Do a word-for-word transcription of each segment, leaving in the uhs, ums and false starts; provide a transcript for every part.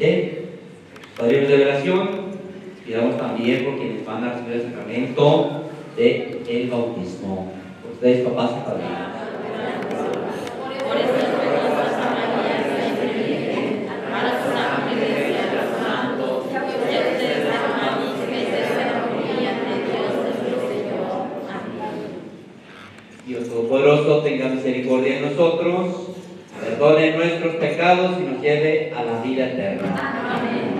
¿Eh? Padre de revelación, y damos también por quienes van a recibir el sacramento de el bautismo. Por ustedes, papás y padres. Todopoderoso, tenga misericordia de nosotros, perdone nuestros pecados y nos lleve a la vida eterna. Amén.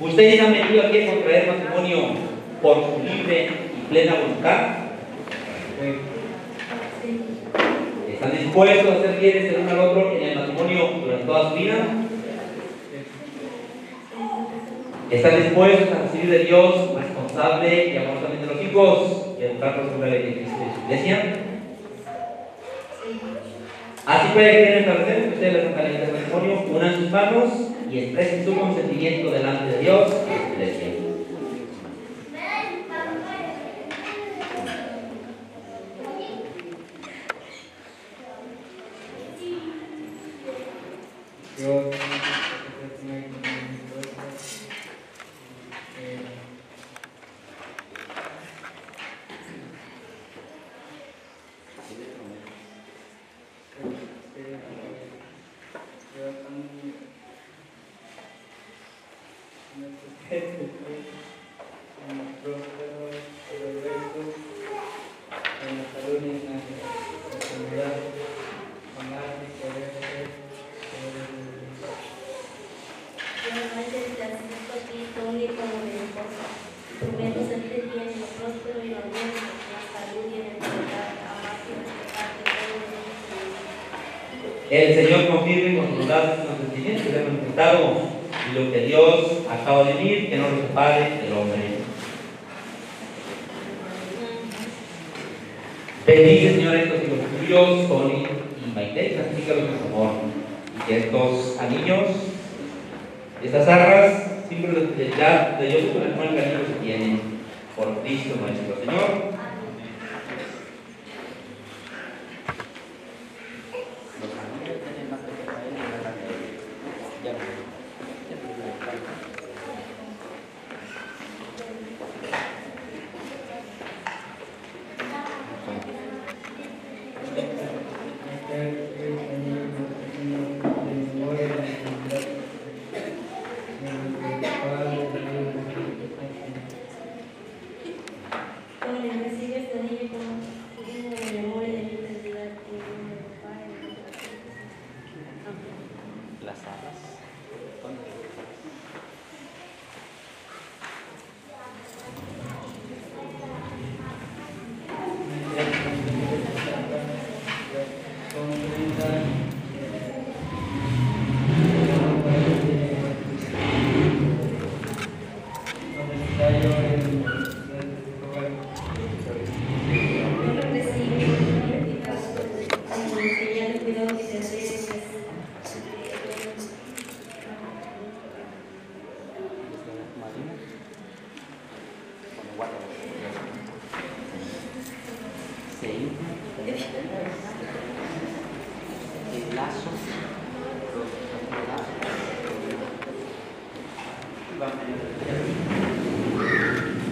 Ustedes han venido aquí a contraer matrimonio por su libre y plena voluntad. ¿Están dispuestos a ser fieles el uno al otro en el matrimonio durante toda su vida? ¿Están dispuestos a recibir de Dios responsable y amorosamente de los hijos y educarlos en la ley de Cristo y su iglesia? Así puede que en esta orden que ustedes levantan en este matrimonio, unan sus manos y expresen su consentimiento delante de Dios y de la iglesia. Prometo ser fiel, próspero y valiente, la salud y el bienestar. El Señor confirme con sus brazos los sentimientos que hemos manifestado y lo que Dios acaba de unir, que no nos separe del hombre. Bendice, Señor, estos hijos tuyos, Toni y Maite, santifícalos con amor. Y que estos anillos, estas arras, símbolos de fidelidad de Dios con el buen camino que tienen. Por Cristo nuestro Señor.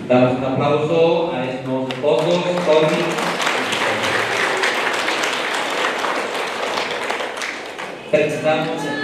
Damos un aplauso a estos esposos, Toni. Felicitamos a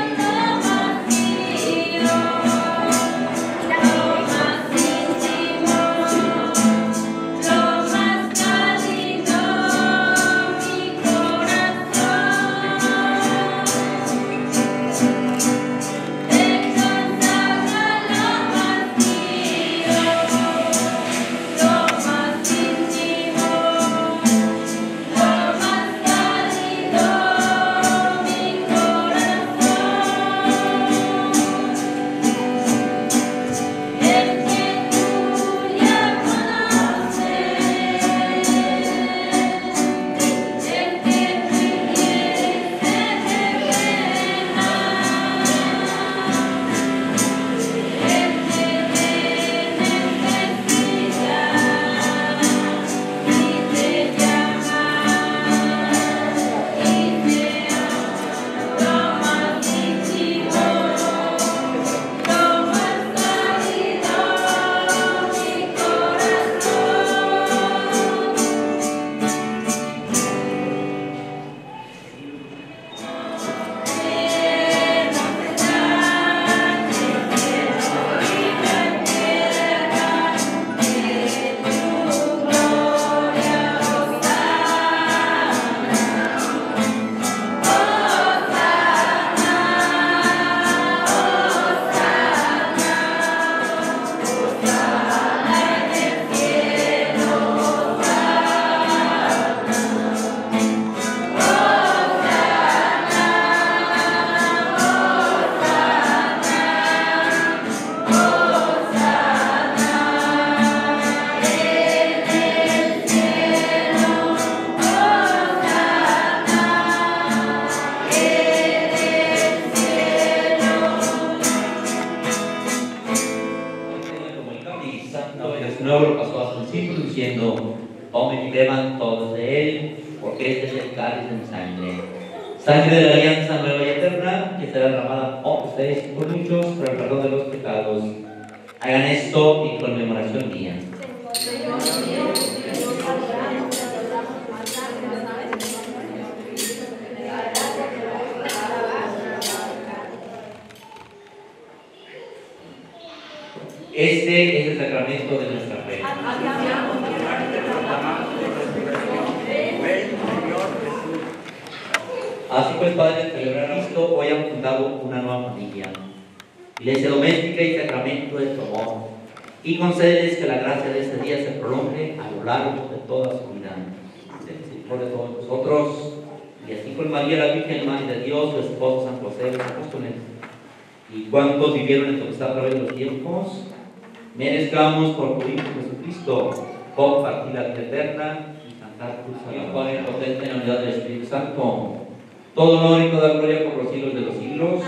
Y así fue María la Virgen, Madre de Dios, su esposo San José, los apóstoles. ¿Y cuántos vivieron en total a través de los tiempos? Merezcamos por tu Hijo Jesucristo compartir la vida eterna y cantar tu salvación. Juan el potente en la unidad del Espíritu Santo. Todo honor y toda gloria por los siglos de los siglos.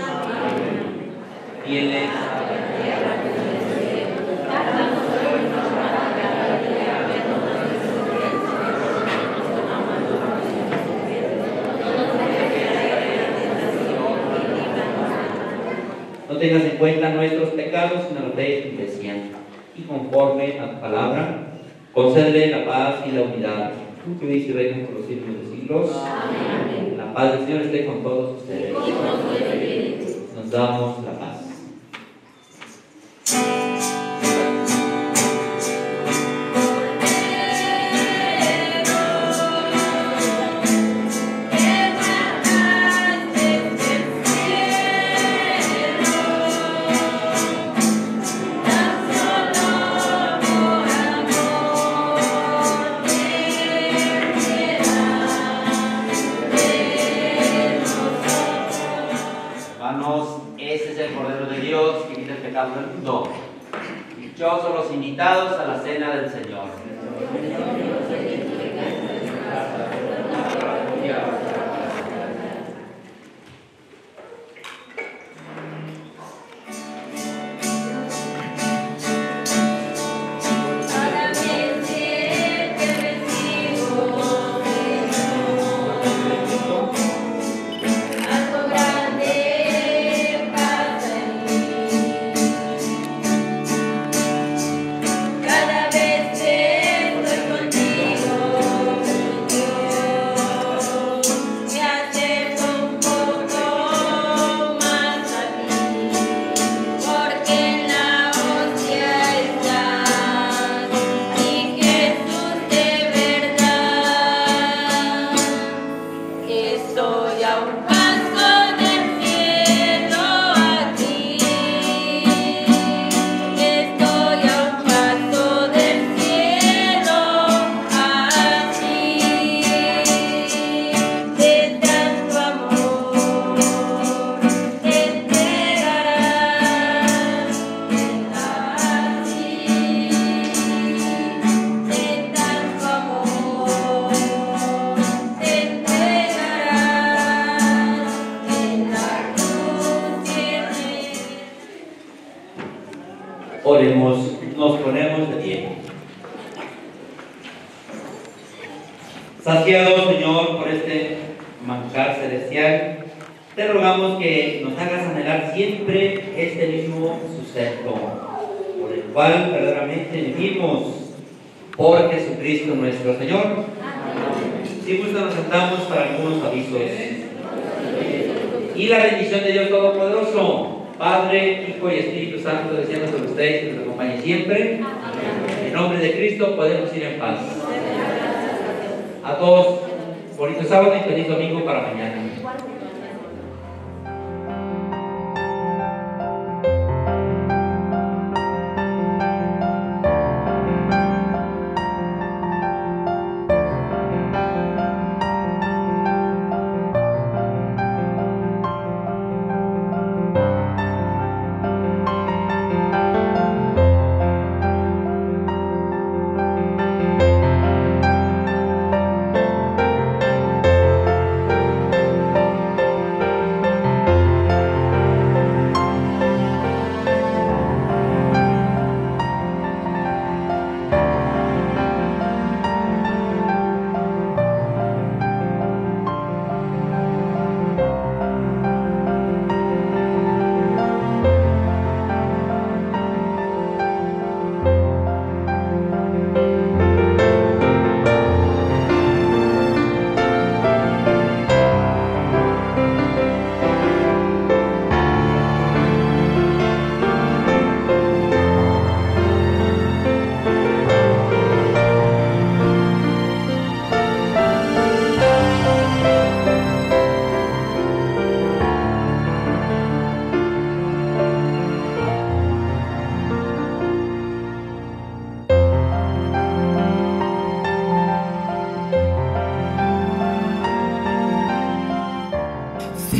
Tienes. No tengas en cuenta nuestros pecados, sino los de tu iglesia. Y conforme a tu palabra, concede la paz y la unidad. Tú que vives y reinas por los siglos de los siglos. Amén. La paz del Señor esté con todos ustedes. Nos damos la paz. Invitados a la cena del Señor.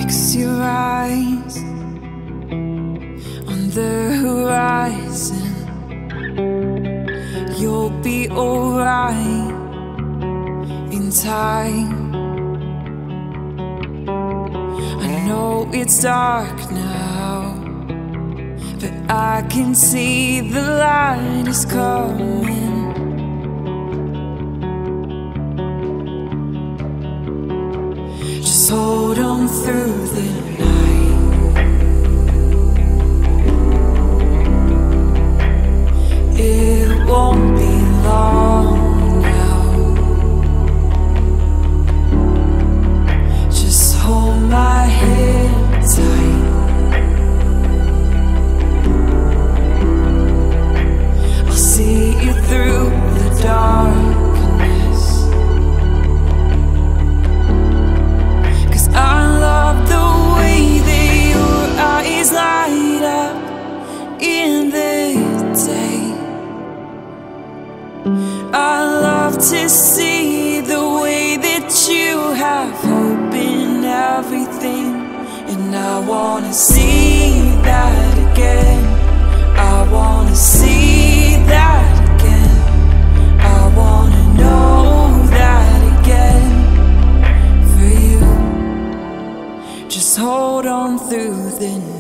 makes you rise on the horizon. You'll be alright in time. I know it's dark now, but I can see the light is coming. Just hold on through the night. It won't be long now. Just hold my head tight. I'll see you through the dark. Light up in the day. I love to see the way that you have hope in everything, and I wanna see that again. I wanna see that again. I wanna know that again for you. Just hold on through the night.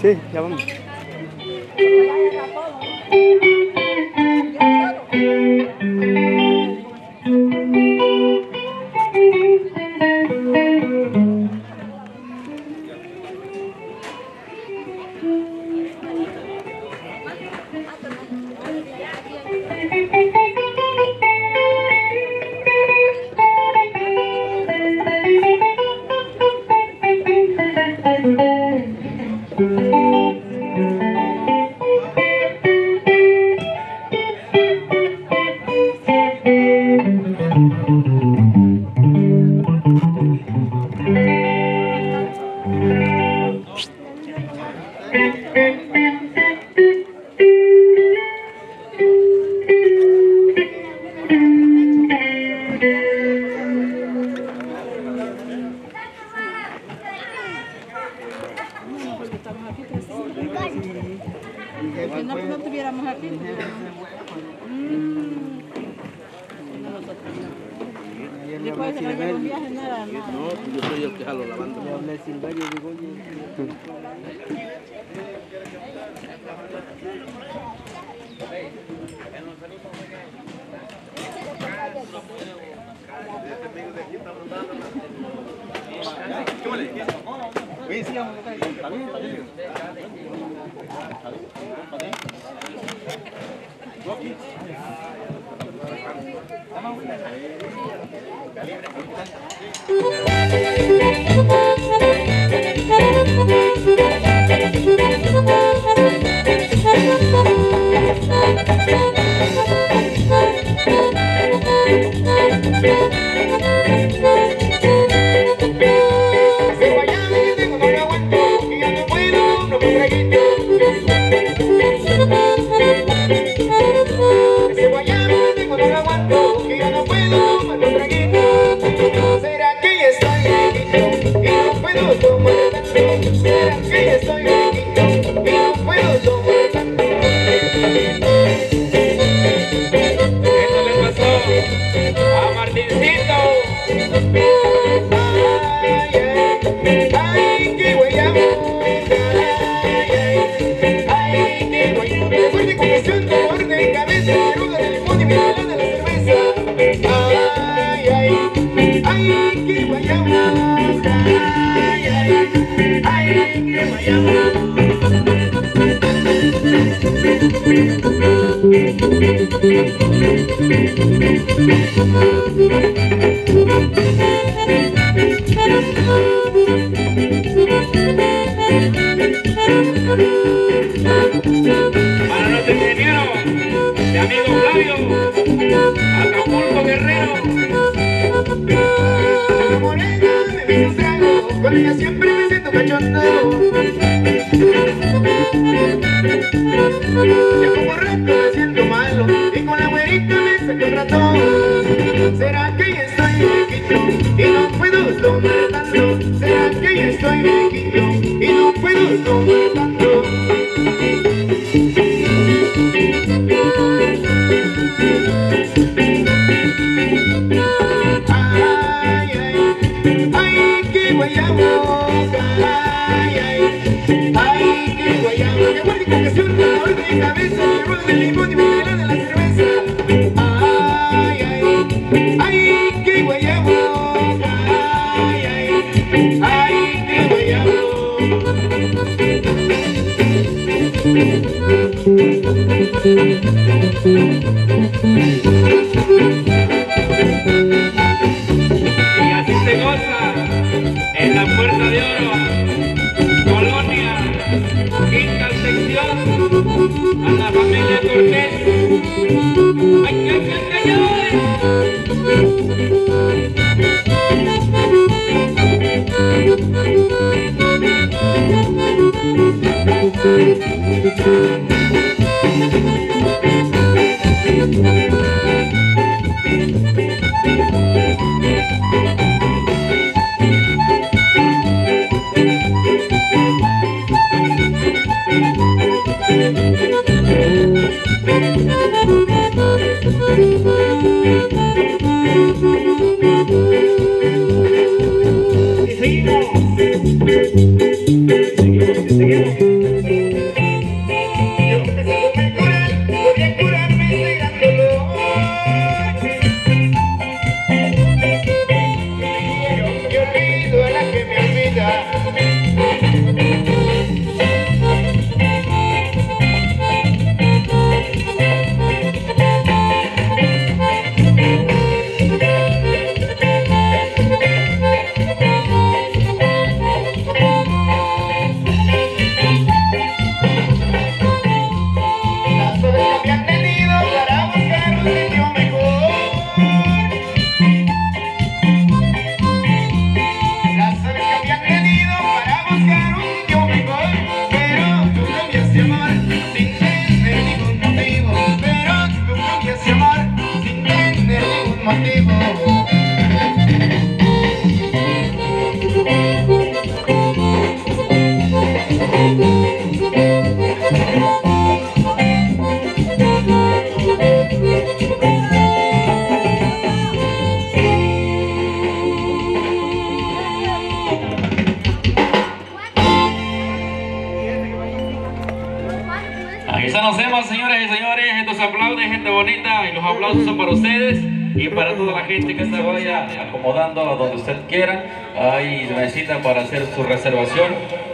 Sí, ya vamos. Thank you.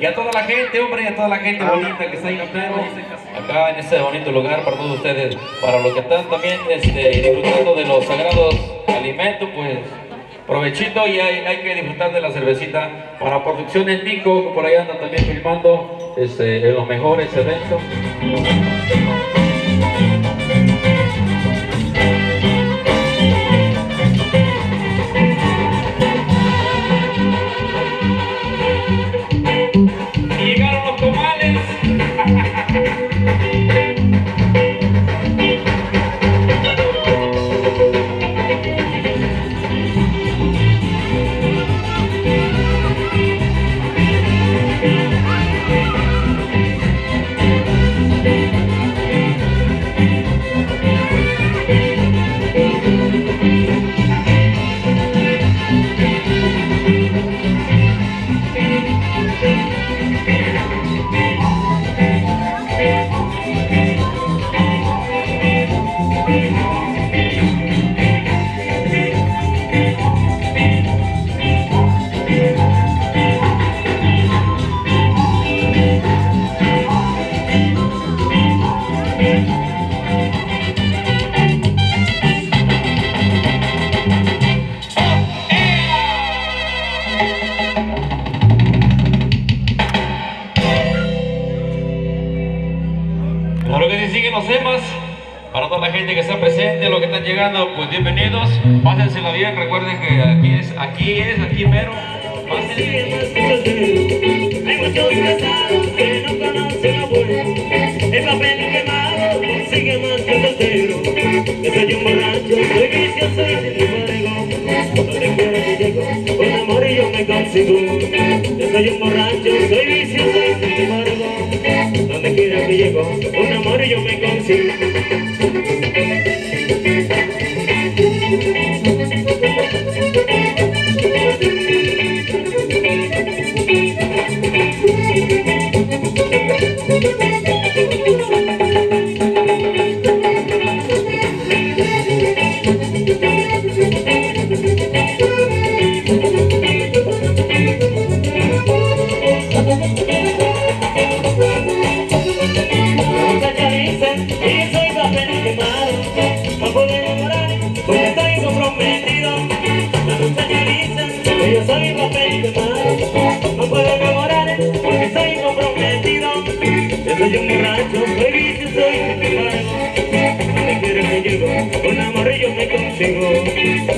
Y a toda la gente, hombre, y a toda la gente bonita que está ahí acá en este bonito lugar para todos ustedes, para los que están también este, disfrutando de los sagrados alimentos, pues provechito. Y hay, hay que disfrutar de la cervecita para Producciones Nico, que por ahí andan también filmando este, en los mejores eventos. Pues bienvenidos, pásensela bien, recuerden que aquí es, aquí es, aquí mero, pásense. Hay muchos casados que no conocen a abuela, el papel quemado consigue más que el soltero. Yo soy un borracho, soy vicioso y sin embargo, cuando te quiero que llego, con amor y yo me consigo. Yo soy un borracho, soy vicioso y sin embargo, donde quiera que llego, con amor y yo me consigo.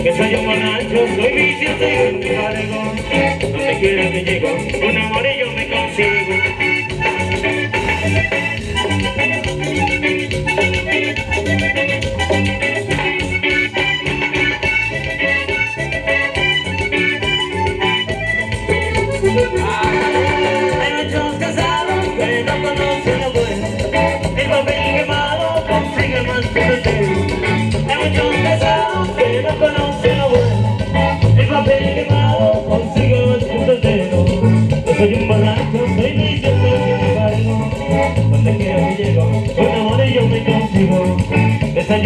Que soy un borracho, soy vicioso y sin embargo, donde quiera que llego, con amor y yo me consigo.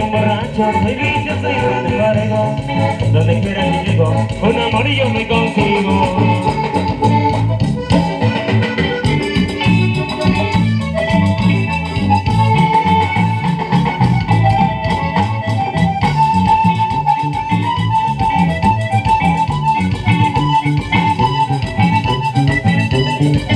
un borracho, soy vicioso y no te parego. Donde quiera que llego, un amorillo me consigo. Thank you.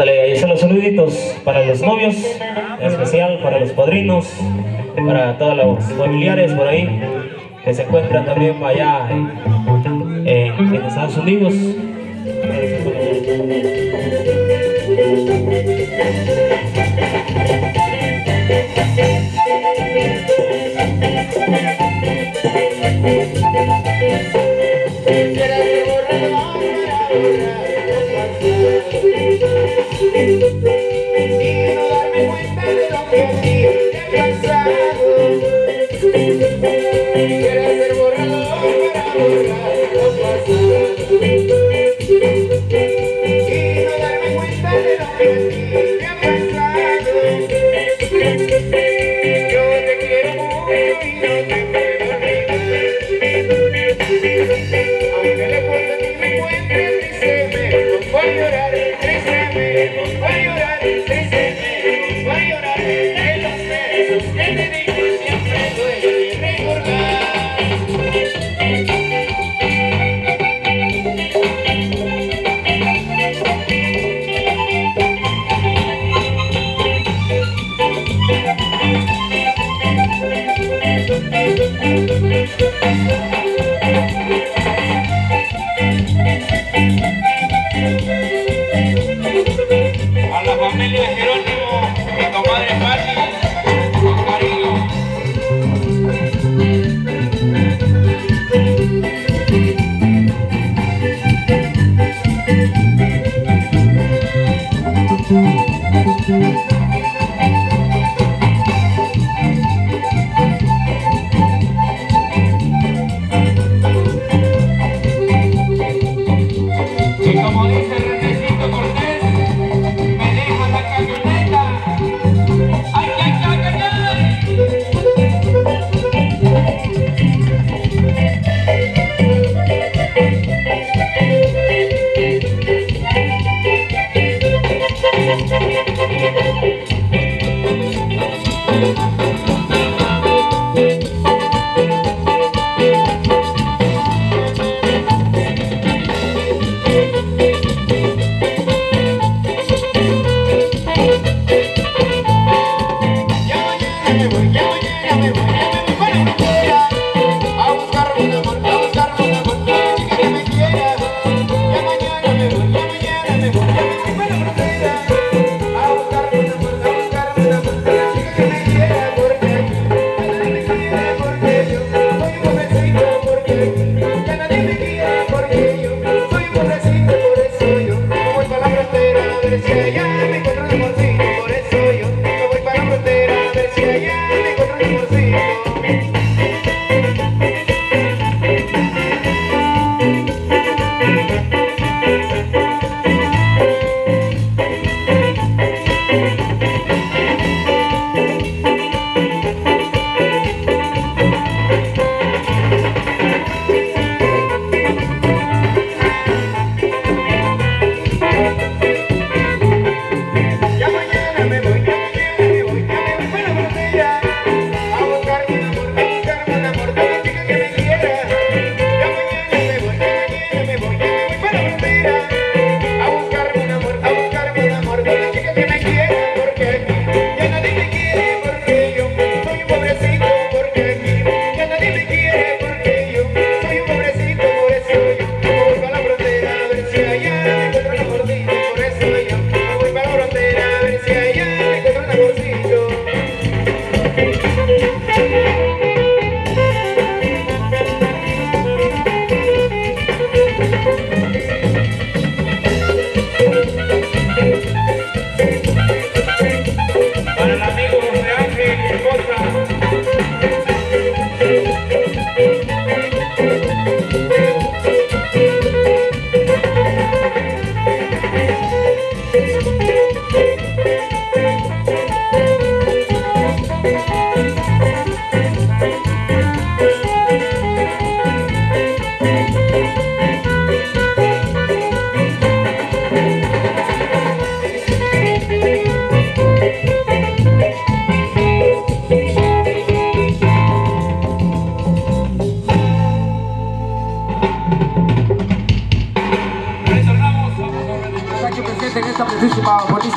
Ándale, ahí están los saluditos para los novios, en especial para los padrinos, para todos los familiares por ahí que se encuentran también allá en, en, en Estados Unidos. Quiero ser borrado para borrar lo pasado.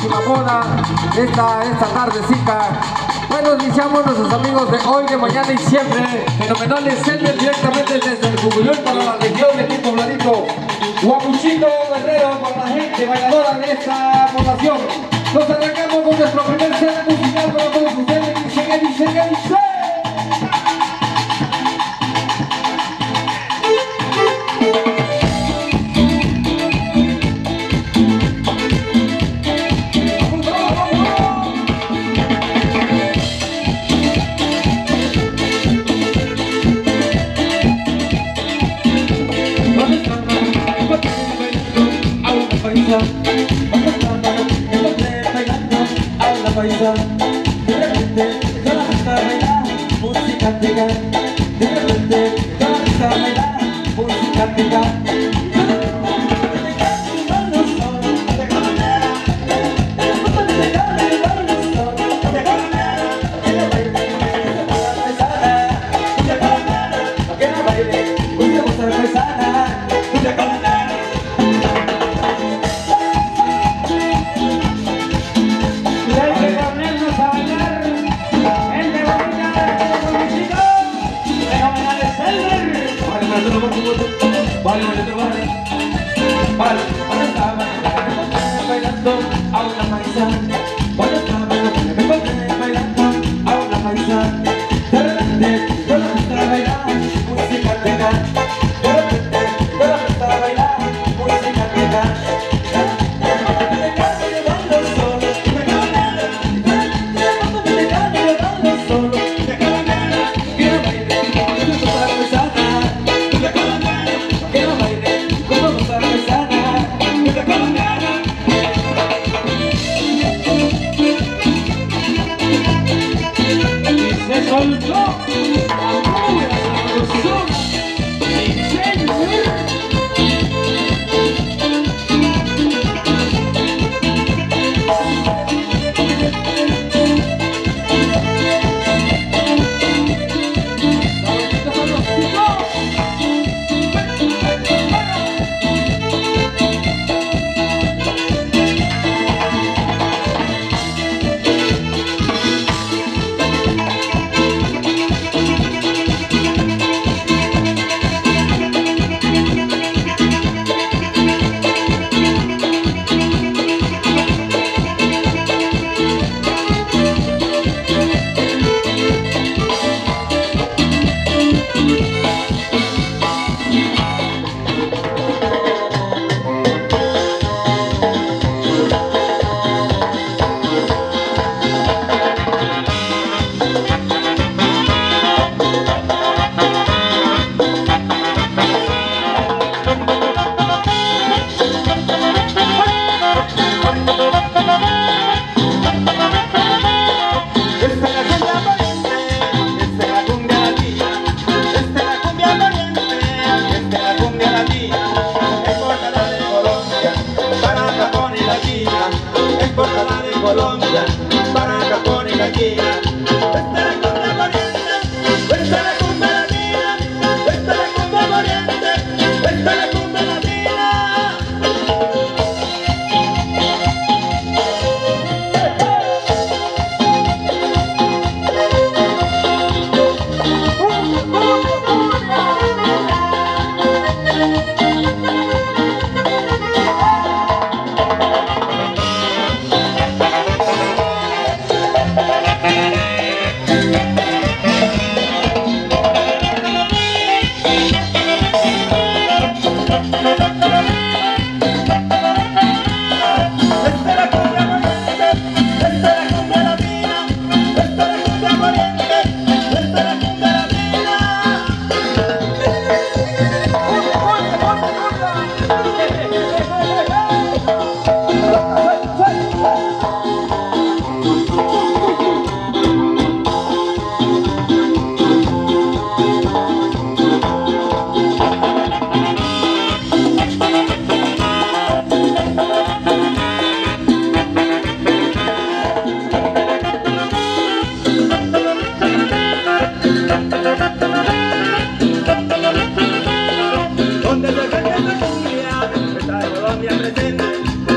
bellísima boda esta, esta tardecita. Bueno, iniciamos nuestros amigos de hoy, de mañana y siempre. Fenomenales, senden directamente desde el Jubilón para la región de Quito Blanito. Guapuchito Guerrero para la gente bailadora de esta población. Nos arrancamos con nuestro primer set musical para todos ustedes. Dice que dice que dice.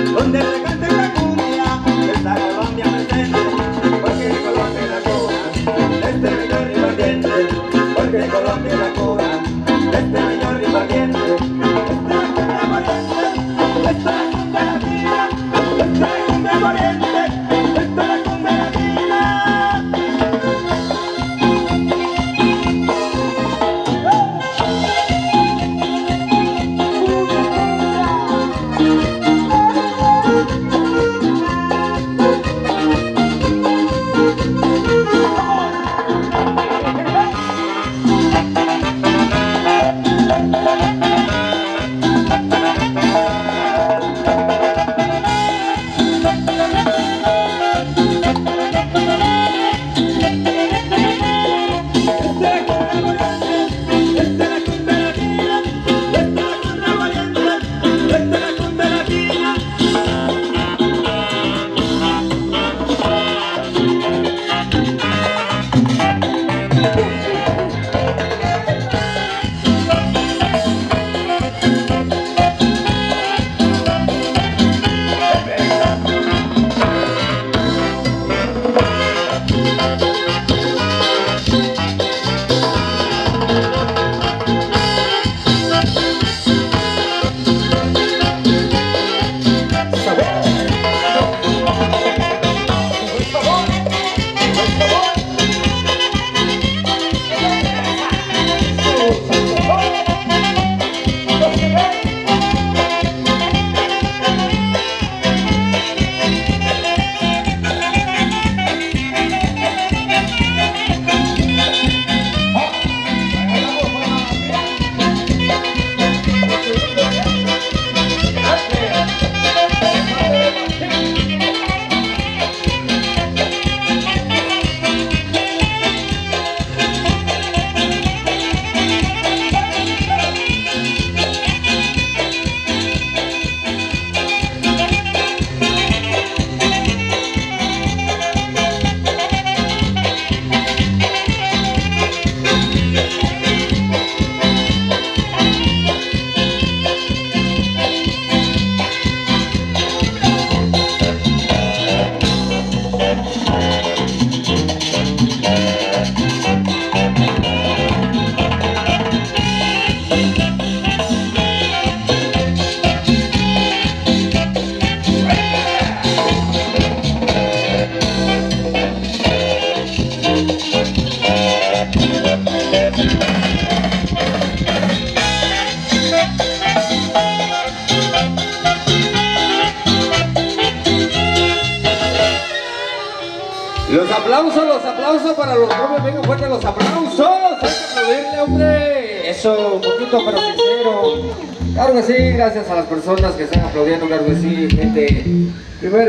Donde se canta la cumbia, de Colombia la cura, de este niño ripartiente, de esta cumbre pariente, de esta cumbre latina, de esta cumbre pariente, de esta cumbre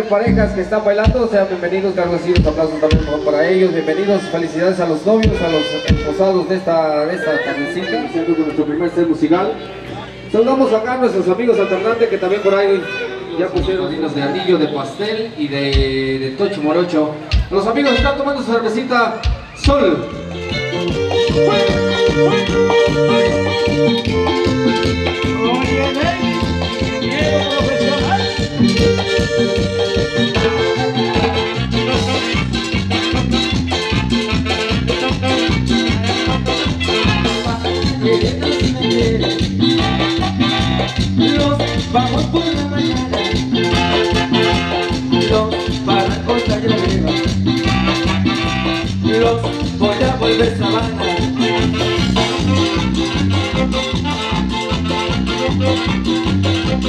parejas que están bailando, sean bienvenidos, claro, sí, un aplauso también para ellos, bienvenidos, felicidades a los novios, a los esposados de esta, de esta tardecita, iniciando con nuestro primer set musical. Saludamos acá a nuestros amigos alternantes que también por ahí ya pusieron vinos de anillo, de pastel y de, de tocho morocho. Los amigos están tomando su cervecita Sol. Los vamos por la mañana, los barrancos de la greba, los voy a volver sabana. Thank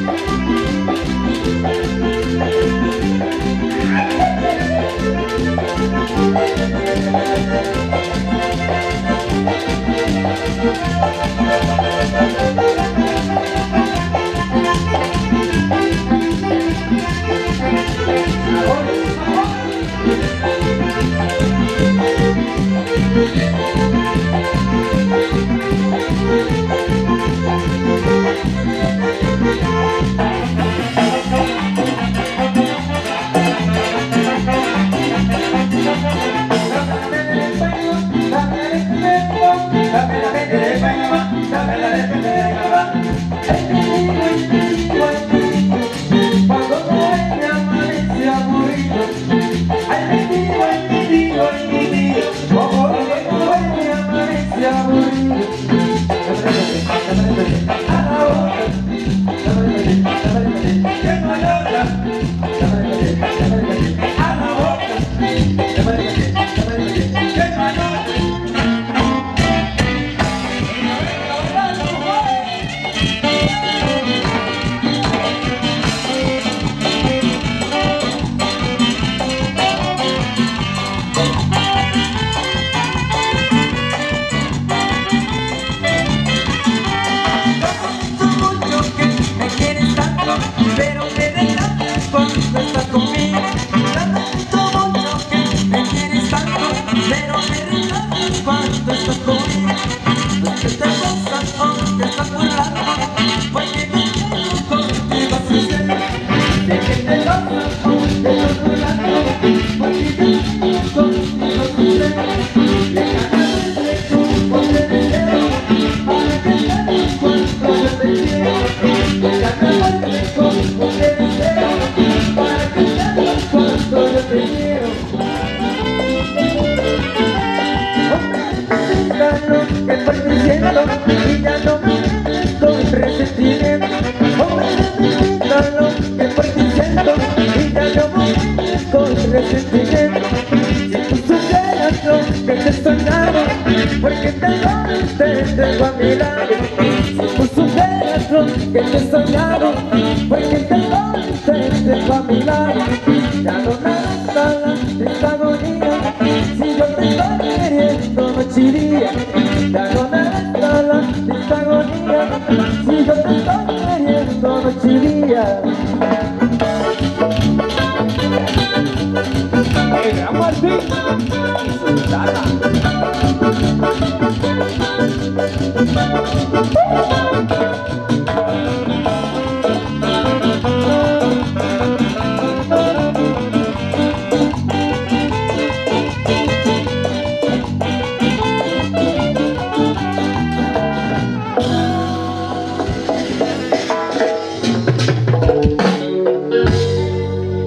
you. soñar, porque te conoces de familiar. Ya no me gusta esta agonía, si yo te estoy queriendo noche y día. Ya no me gusta esta agonía, si yo te estoy queriendo noche y día. El gran Martín y su tata.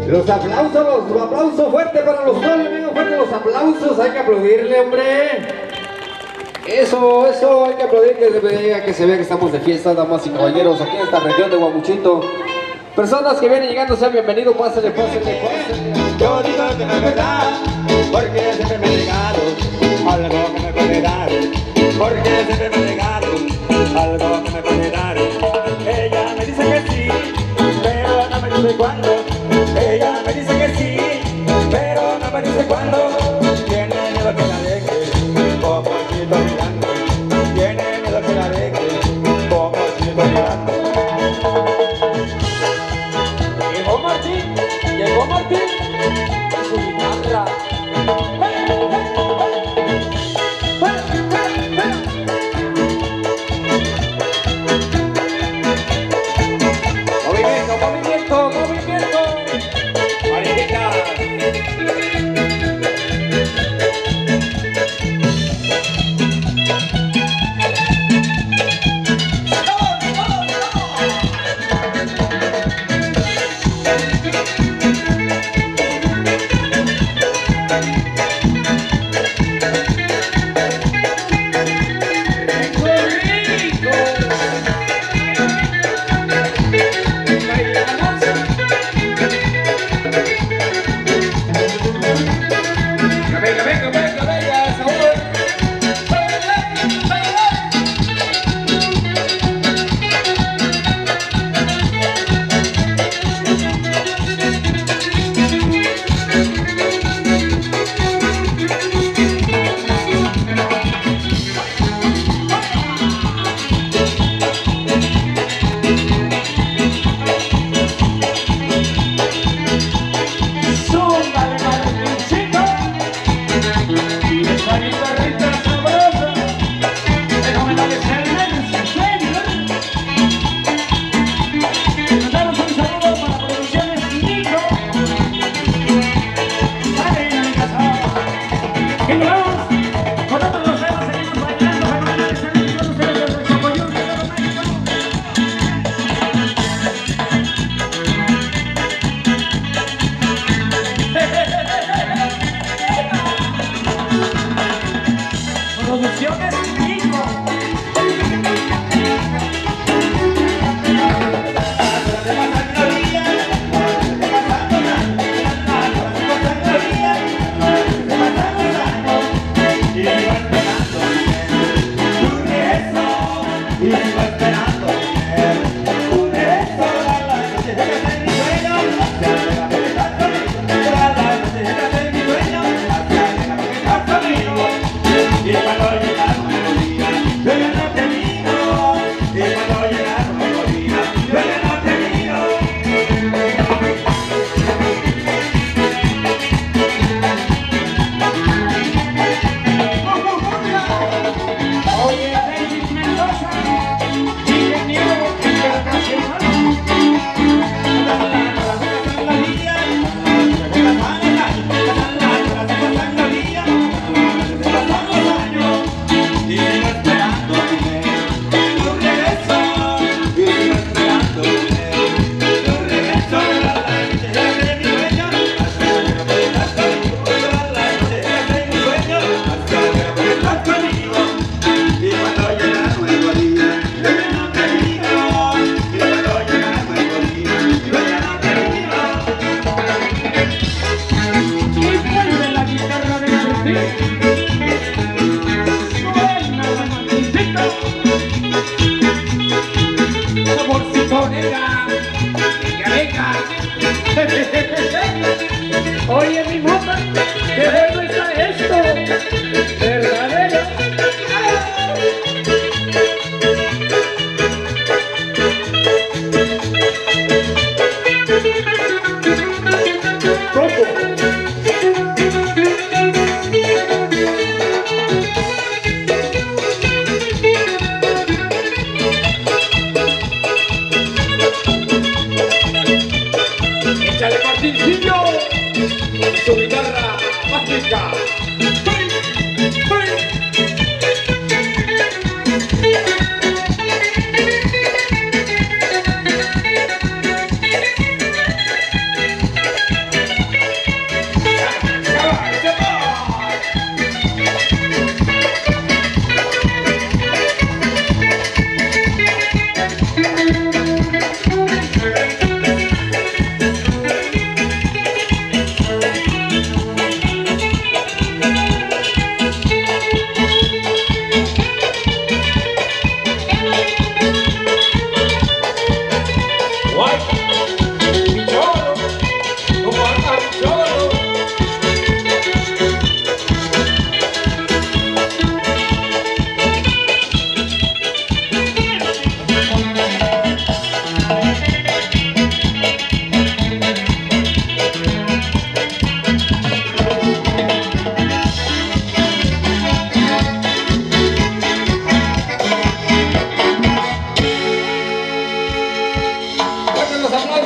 Los aplausos, los aplausos fuertes para los nueve, amigos, fuertes los aplausos, hay que aplaudirle, hombre. Eso, eso, hay que aplaudir, que se vea, que se vea que estamos de fiesta, damas y caballeros, aquí en esta región de Guamuchito. Personas que vienen llegando, sean bienvenidos, pásenle, pásenle, pásenle. Yo digo que no es verdad, porque siempre me negaron algo que me condenaron, porque siempre me negaron algo que me condenaron. Ella me dice que sí, pero no me dice cuándo. Ella me dice que sí, pero no me dice cuándo. Tiene miedo que la deje, como si estoy mirando. Tiene miedo que la deje, como si estoy mirando. Llegó Martín, llegó Martín, y su guitarra. Movimiento, movimiento. Maricita.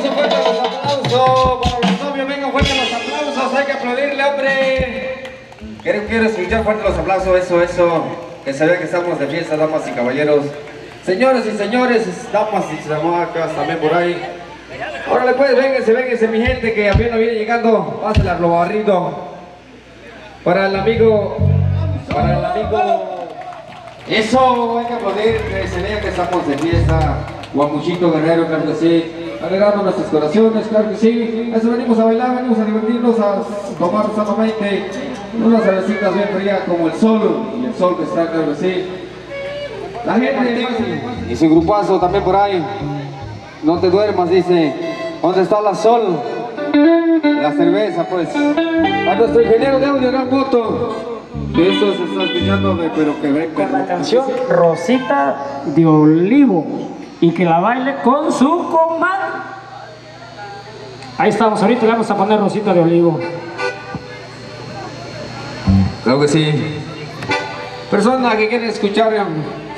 aplauso, fuerte los aplausos. Para los novios, vengan fuerte los aplausos. Hay que aplaudirle, hombre. Quiero, quiero escuchar fuerte los aplausos. Eso, eso. Que se vea que estamos de fiesta, damas y caballeros. Señoras y señores, damas y chamacas también por ahí. Órale pues, vénganse, vénganse mi gente que apenas viene llegando. Pásala lo barrido. Para el amigo. Para el amigo. Eso, hay que aplaudir, que se vea que estamos de fiesta. Guamuchito Guerrero, claro que sí. Alegrando nuestros corazones, claro que sí. Eso, venimos a bailar, venimos a divertirnos, a tomar Santa Maite. Unas cervecitas bien frías como el sol. Y el sol que está, claro que sí. La gente y su grupazo también por ahí. No te duermas, dice. ¿Dónde está la sol? La cerveza, pues. A nuestro ingeniero de audio, gran voto. Que eso se está escuchando, pero que venga. Con la canción Rosita de Olivo. Y que la baile con su comadre. Ahí estamos, ahorita le vamos a poner Rosita de Olivo. Claro que sí. Personas que quieren escuchar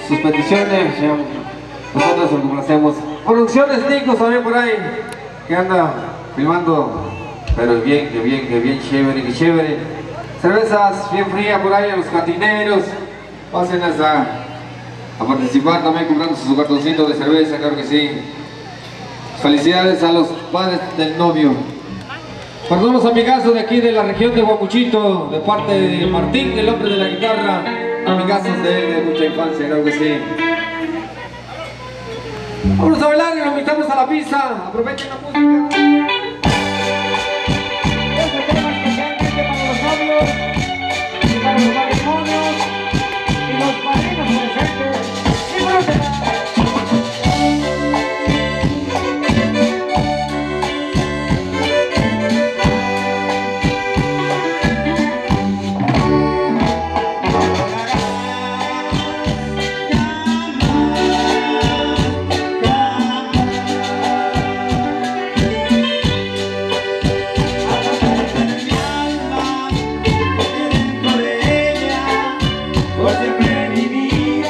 sus peticiones, nosotros lo complacemos. Producciones Nico también por ahí, que anda filmando, pero bien, que bien, que bien, chévere, que chévere. Cervezas bien frías por ahí a los cantineros. Pasen a, a participar también comprando su cartoncito de cerveza, claro que sí. Felicidades a los padres del novio. Perdón los amigazos de aquí de la región de Guamuchito, de parte de Martín, el hombre de la guitarra. Amigazos de él de mucha infancia, claro que sí. Vamos a bailar y nos invitamos a la pista. Aprovechen la música. Este tema es especialmente para los novios y para los matrimonios y los padrinos presentes. ¡Disfrútenla! Porque me vivía.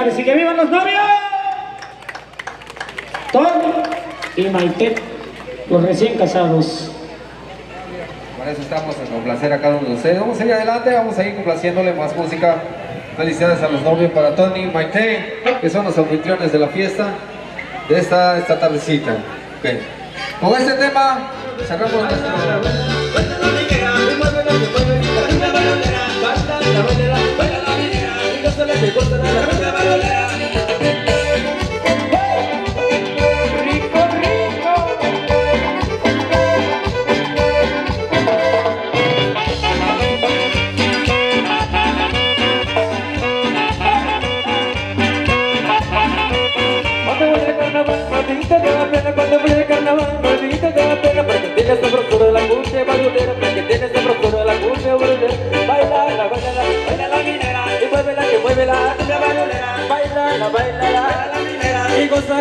felicidades y que vivan los novios. Toni y Maite, los recién casados. Por eso estamos en complacer a cada uno de ustedes. Vamos a ir adelante, vamos a ir complaciéndole más música. Felicidades a los novios para Toni y Maite, que son los anfitriones de la fiesta de esta, esta tardecita. Okay. Con este tema cerramos nuestro...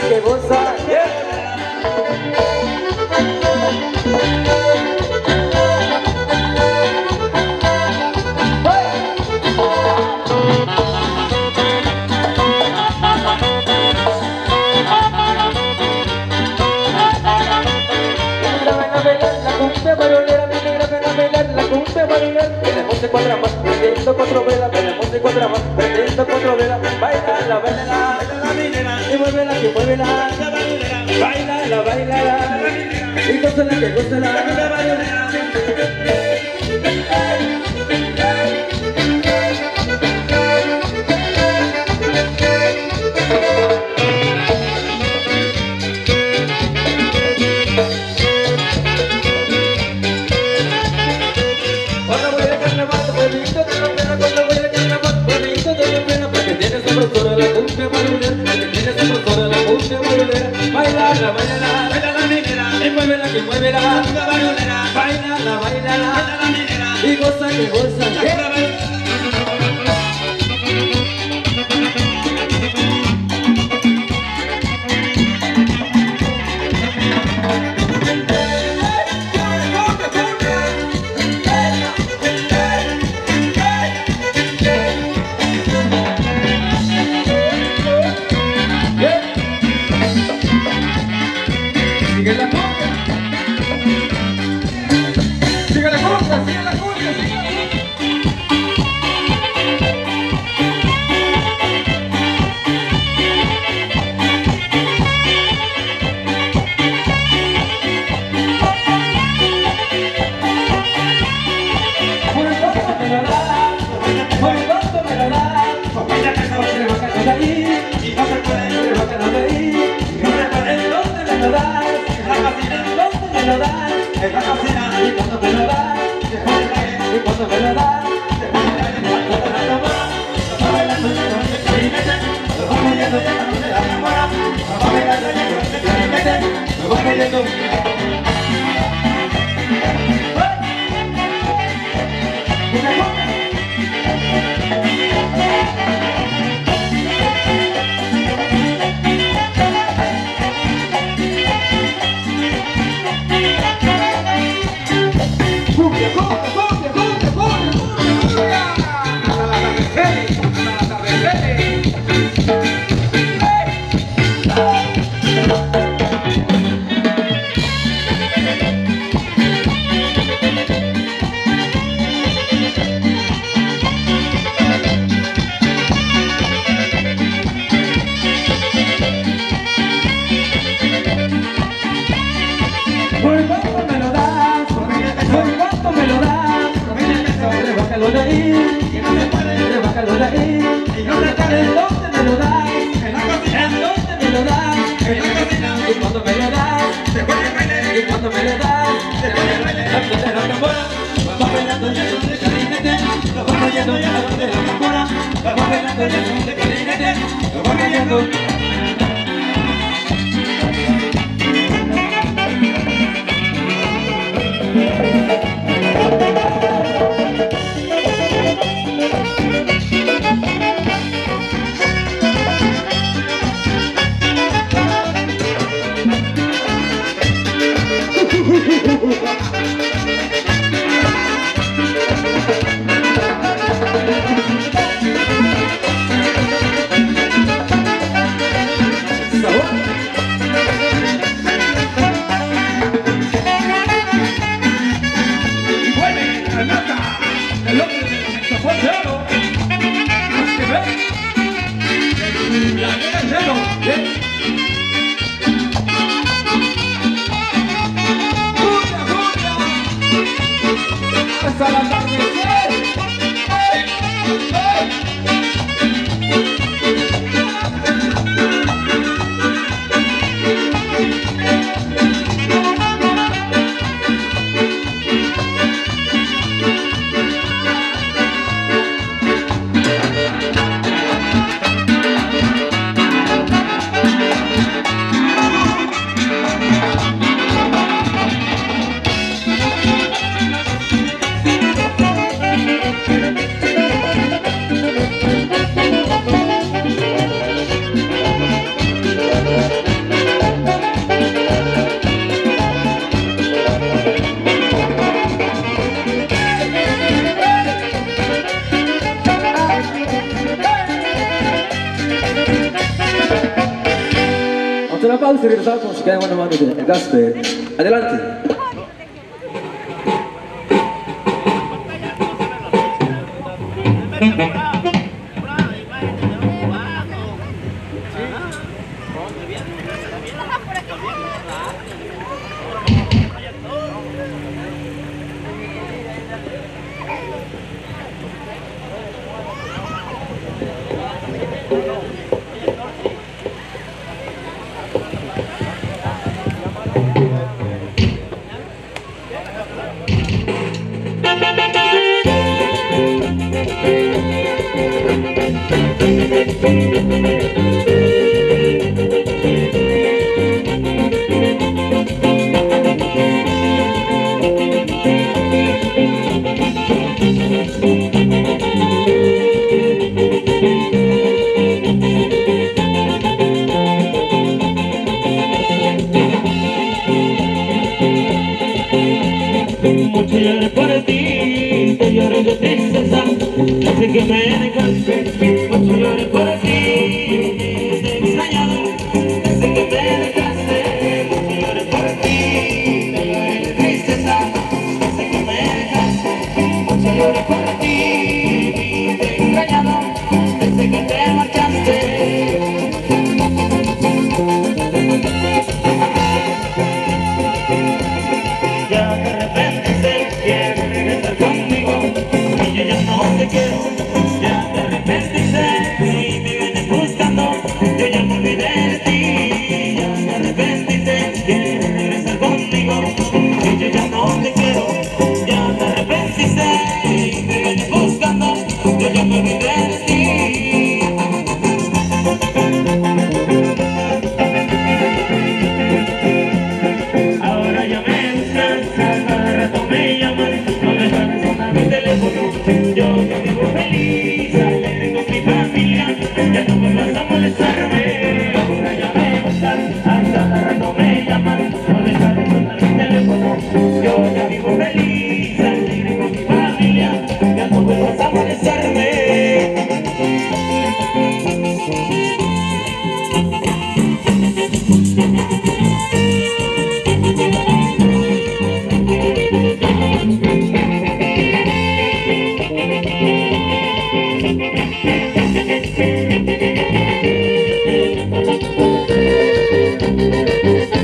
que goza, yeah. Que gusta la balonera. Cuando voy a carnaval, bonito te lo pena. Cuando voy a carnaval, bonito te lo pena. Porque tienes el profesor de la cumbia balonera. Porque tienes el profesor de la cumbia balonera. Baila la balonera. Y muévela, que muévela, la bailala, bailala, bailala, y goza, que goza, que goza. Adelante. No deja de sonar mi teléfono, yo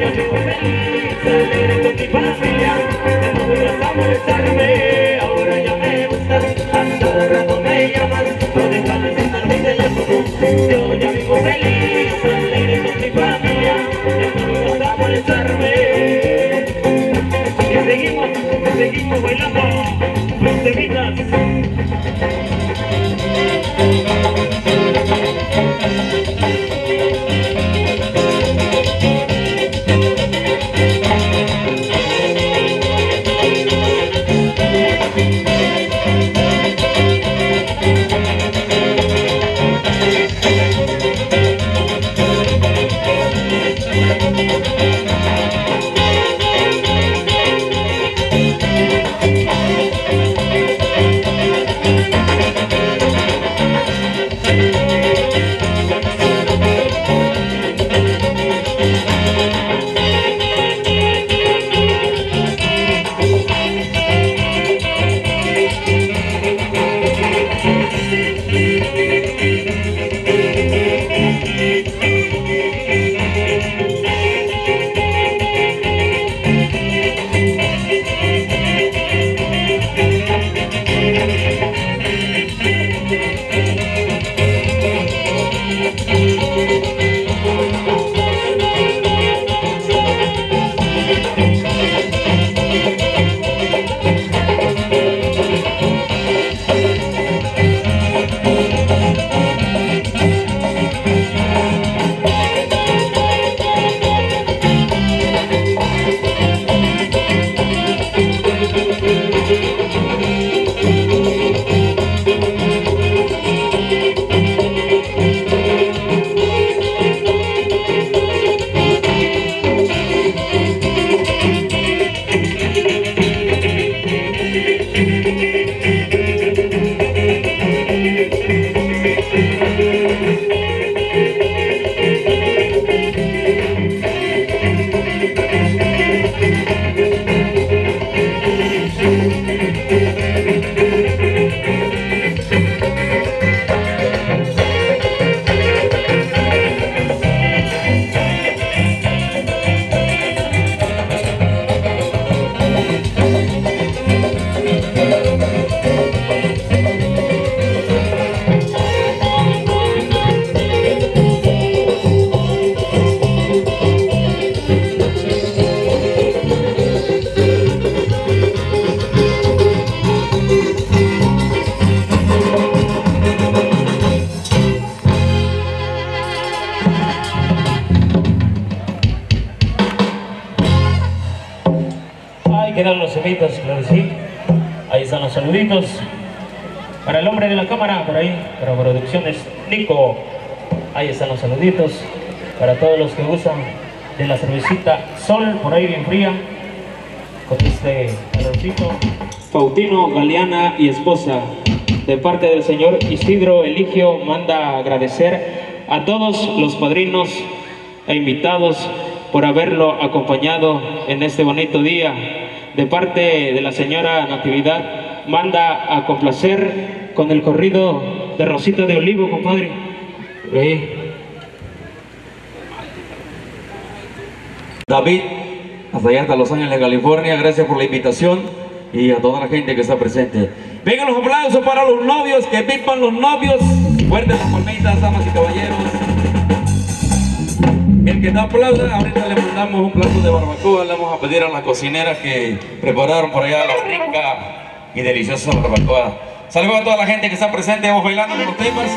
ya me voy a venir. quedan los semitas, claro que sí. Ahí están los saluditos. Para el hombre de la cámara, por ahí, para Producciones Nico. Ahí están los saluditos. Para todos los que usan de la cervecita Sol, por ahí bien fría, con este calorcito. Faustino Galeana y esposa, de parte del señor Isidro Eligio, manda agradecer a todos los padrinos e invitados por haberlo acompañado en este bonito día. De parte de la señora Natividad, manda a complacer con el corrido de Rosita de Olivo, compadre. Ahí. David, hasta allá, hasta Los Ángeles, California, gracias por la invitación y a toda la gente que está presente. Vengan los aplausos para los novios, que pipan los novios. Fuertes las palmitas, damas y caballeros. El que da aplauda, ahorita le mandamos un plato de barbacoa. Le vamos a pedir a las cocineras que prepararon por allá la rica y deliciosa barbacoa. Saludos a toda la gente que está presente. Vamos bailando con los temas.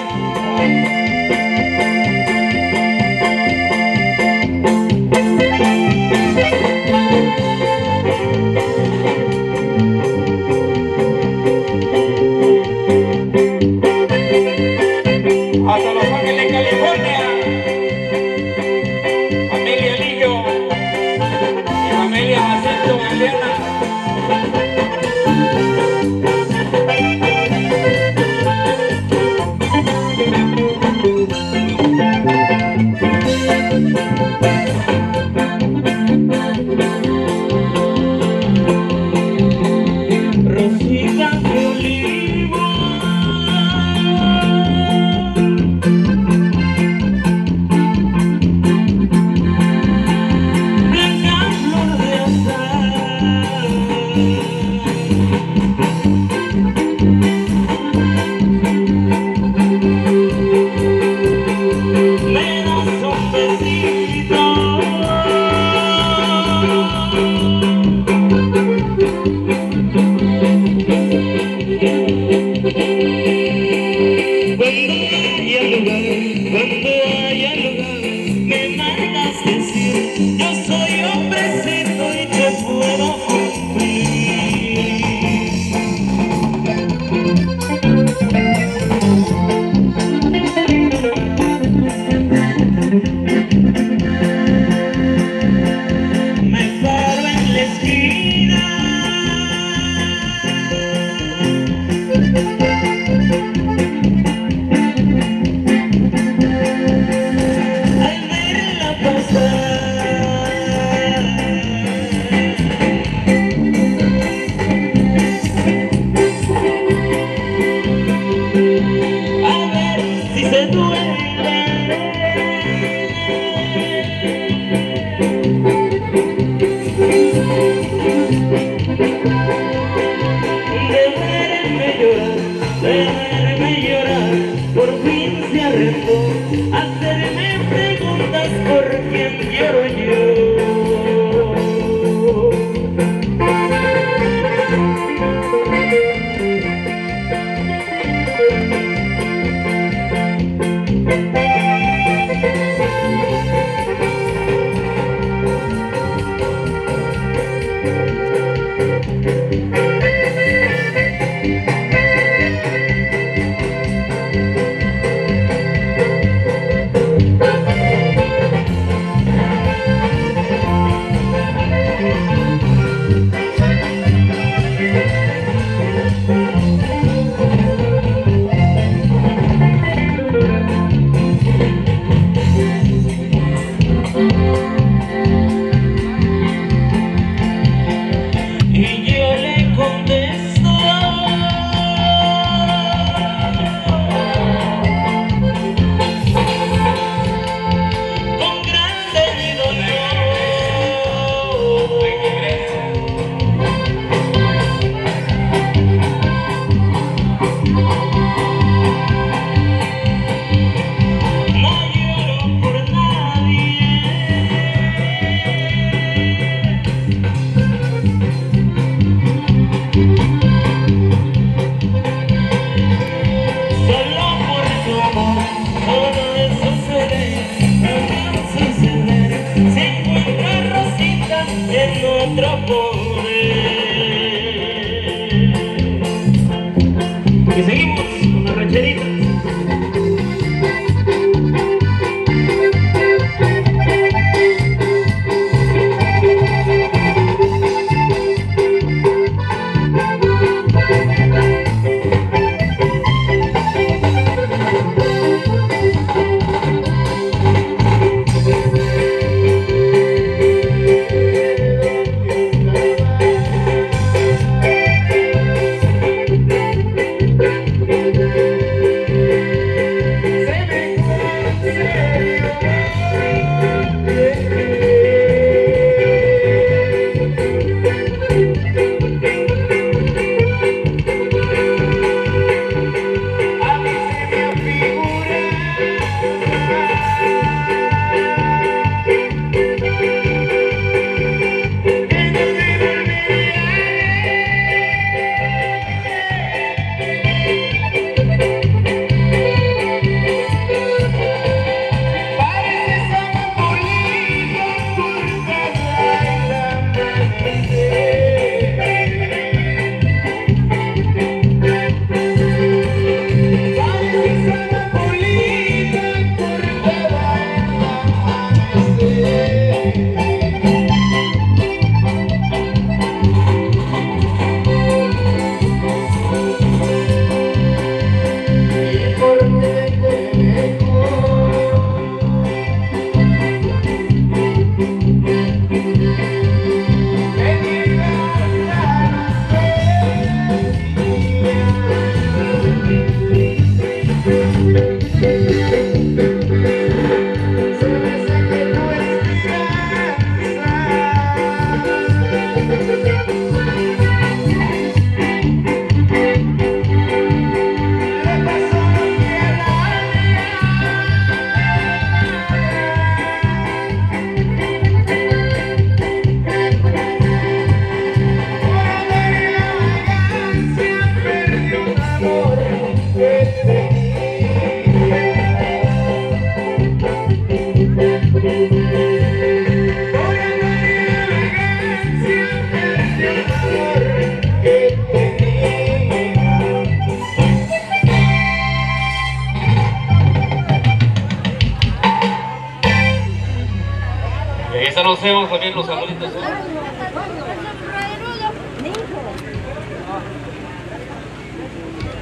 están los cebos también, los arbolitos.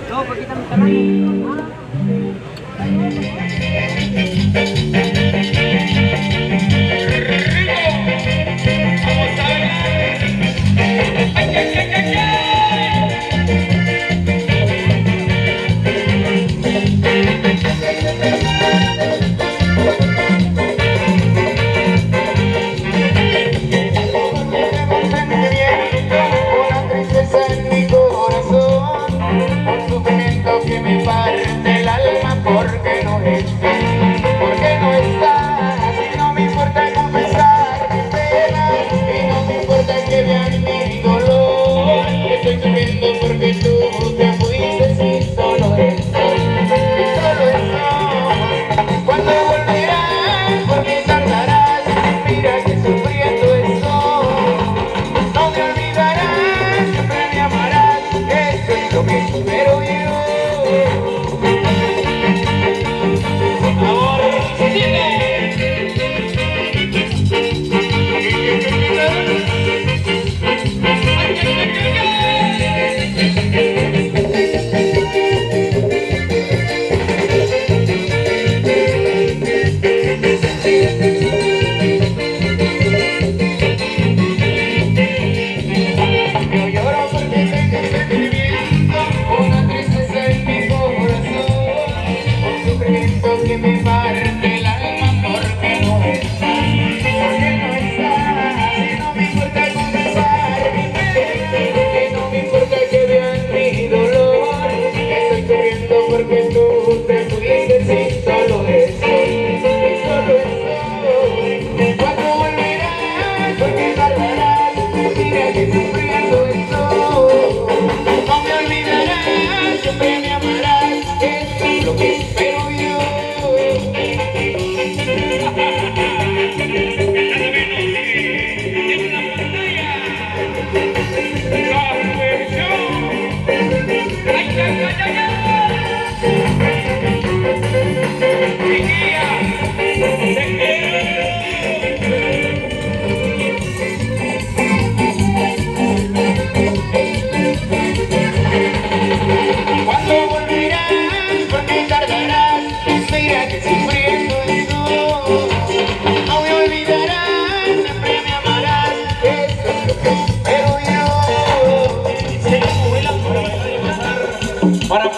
No, porque están para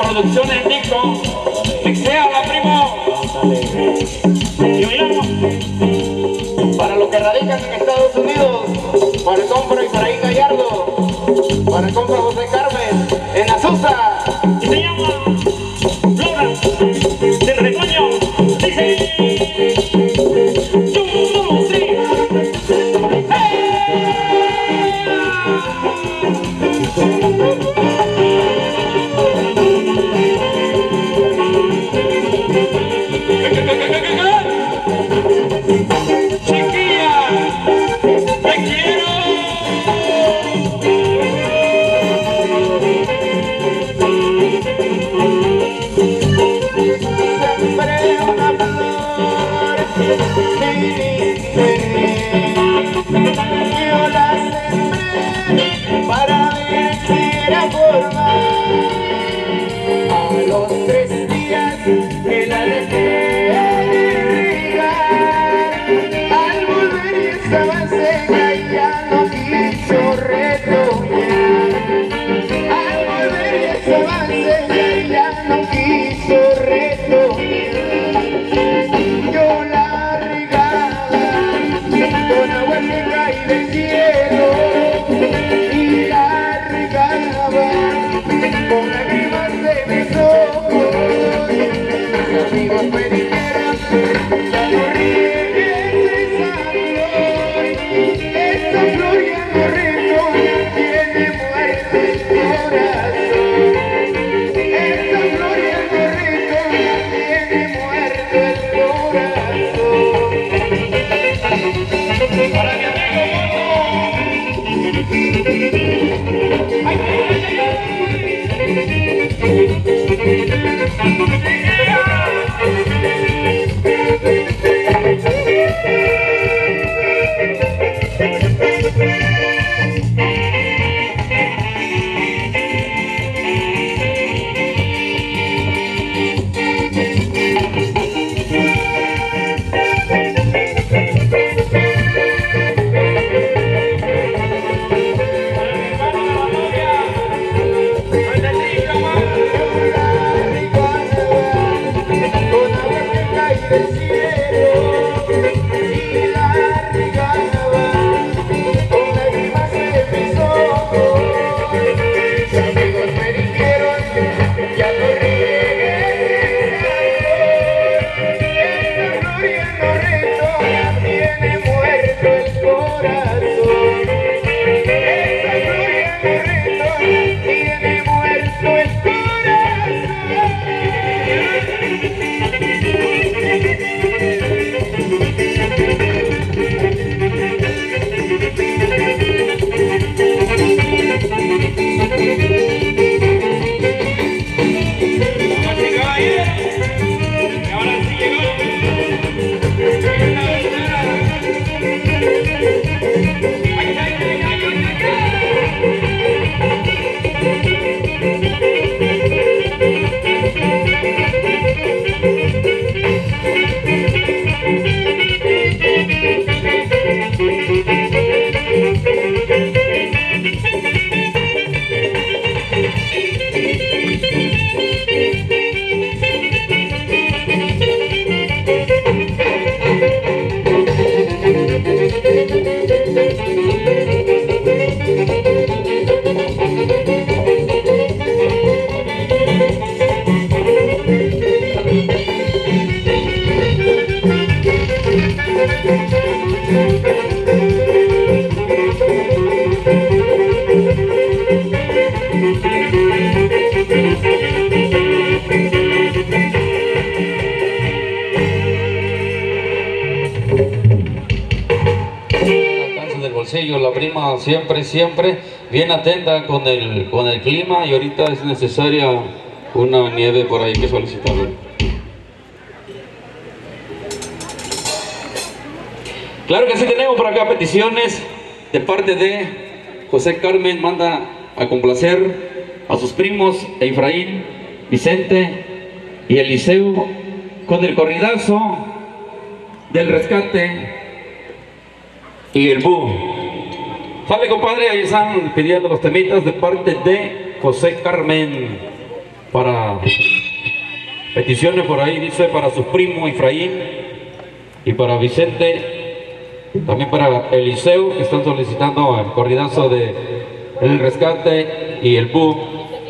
Producciones Nico, Eliseo, primo. Y bailamos para los que radican en Estados Unidos, para el compro Isai Gallardo, para el compro José Carmen, en la Susa. Y se llama Flora del Rebaño. Dice... Thank you. La prima siempre, siempre bien atenta con el, con el clima, y ahorita es necesaria una nieve por ahí que solicitaron. Claro que sí, tenemos por acá peticiones de parte de José Carmen. Manda a complacer a sus primos Efraín, Vicente y Eliseo con el corridazo del rescate y el búho. Vale, compadre, ahí están pidiendo los temitas de parte de José Carmen para peticiones por ahí, dice, para su primo Efraín y para Vicente, también para Eliseo, que están solicitando el corridazo de El Rescate y el P U.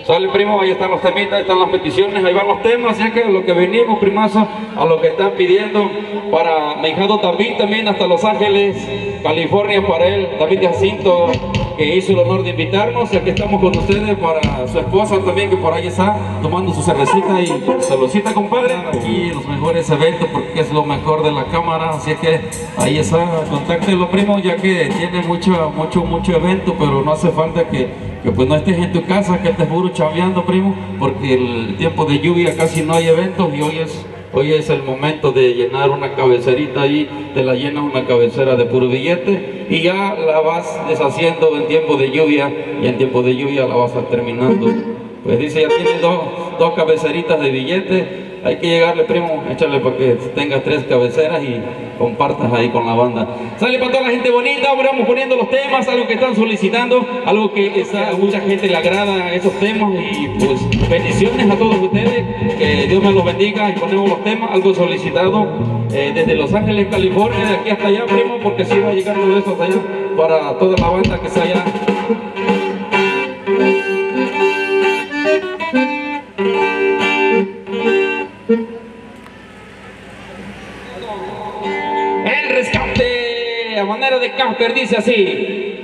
Sale, primo, ahí están los temitas, ahí están las peticiones, ahí van los temas, ya que lo que venimos, primazo, a lo que están pidiendo para mi hijado David, también hasta Los Ángeles, California, para él, David Jacinto, que hizo el honor de invitarnos, y aquí estamos con ustedes para su esposa también, que por ahí está tomando su cervecita y saludcita, compadre. Aquí los mejores eventos, porque es lo mejor de la cámara, así que ahí está, contáctenlo, primo, ya que tiene mucho, mucho, mucho evento, pero no hace falta que... que pues no estés en tu casa, que estés puro chaveando, primo, porque el tiempo de lluvia casi no hay eventos, y hoy es, hoy es el momento de llenar una cabecerita ahí, te la llenas una cabecera de puro billete y ya la vas deshaciendo en tiempo de lluvia, y en tiempo de lluvia la vas terminando. Pues dice, ya tienes dos, dos cabeceritas de billetes, hay que llegarle, primo, échale para que tengas tres cabeceras y compartas ahí con la banda. Sale para toda la gente bonita, vamos poniendo los temas, algo que están solicitando, algo que a mucha gente le agrada esos temas, y pues bendiciones a todos ustedes, que Dios me los bendiga, y ponemos los temas, algo solicitado eh, desde Los Ángeles, California, de aquí hasta allá, primo, porque si va a llegar todo eso hasta allá, para toda la banda que está allá. La manera de Casper dice así.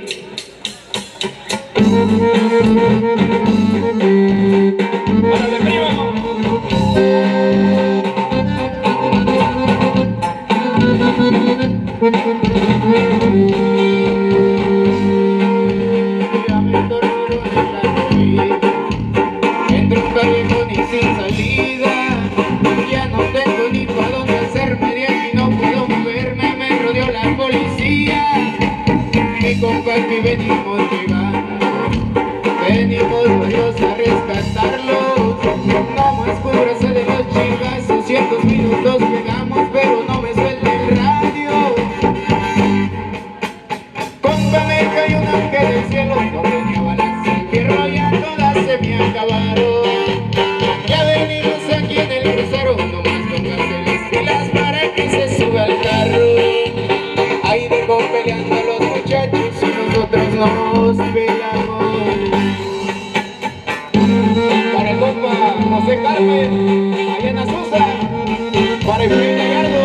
¡Árale, primo! Aquí venimos llegando, venimos varios a rescatarlos. Como escuras de los chingazos, cientos minutos llegamos, pero no me suelta el radio. Compa, me cayó un ángel del cielo, no tenía balas, que rollas todas se me acabaron. Ya venimos aquí en el crucero, nomás con las telas y las paradas. Isai Gallardo.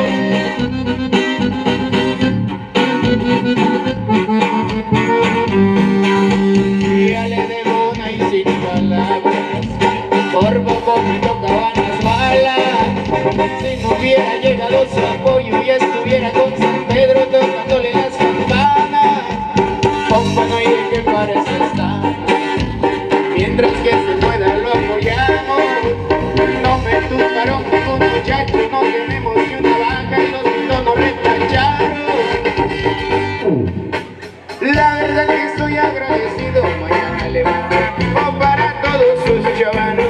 Ya le debo una y sin palabras, por poco me tocaban las balas. Si no hubiera llegado su apoyo, ya estuviera con San Pedro tocándole las campanas. Compa, no hay de qué parece estar, mientras que se pueda lo apoyamos. No me tumbaron con un muchacho, no tenemos ni una vaca y los pitos nos retacharon. La verdad que estoy agradecido, mañana le mando el pico para todos sus chavalos.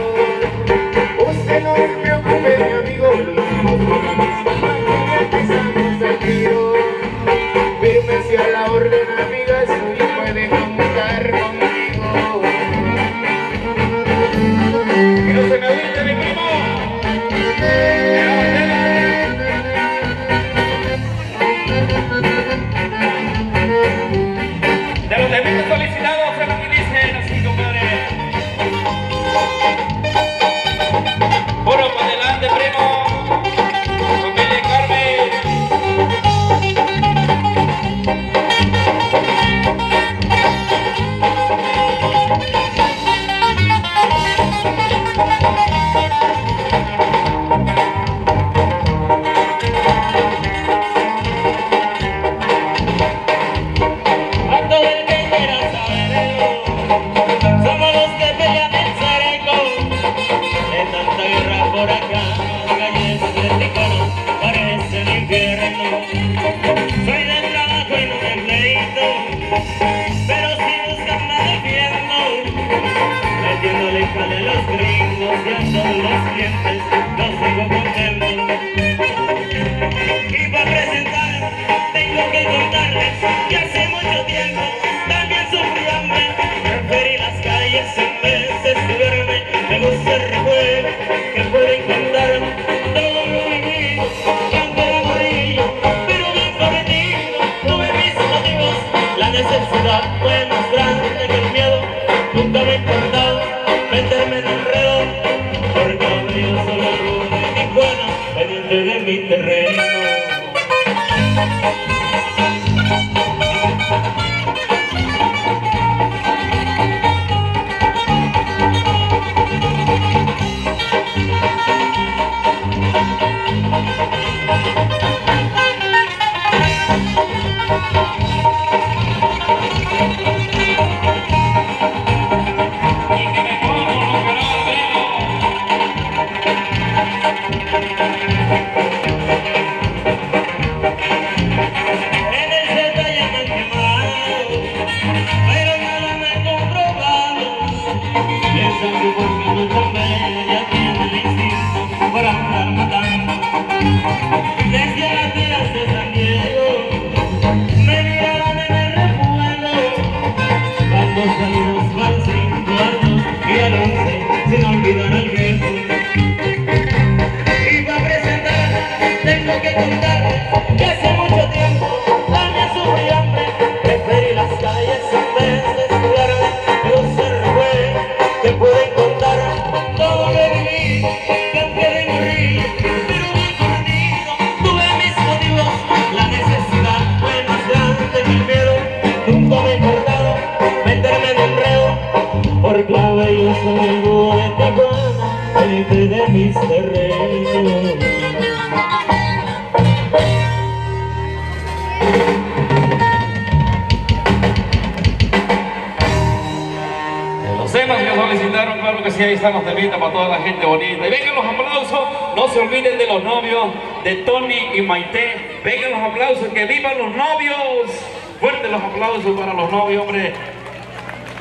Usted no se preocupe, mi amigo, lo hicimos con la misma mano, empezamos el tiro. Firme sea la orden, amiga, si puede contar conmigo. Que no se me olvide mi primo. De Toni y Maite, vengan los aplausos, que vivan los novios. Fuertes los aplausos para los novios, hombre.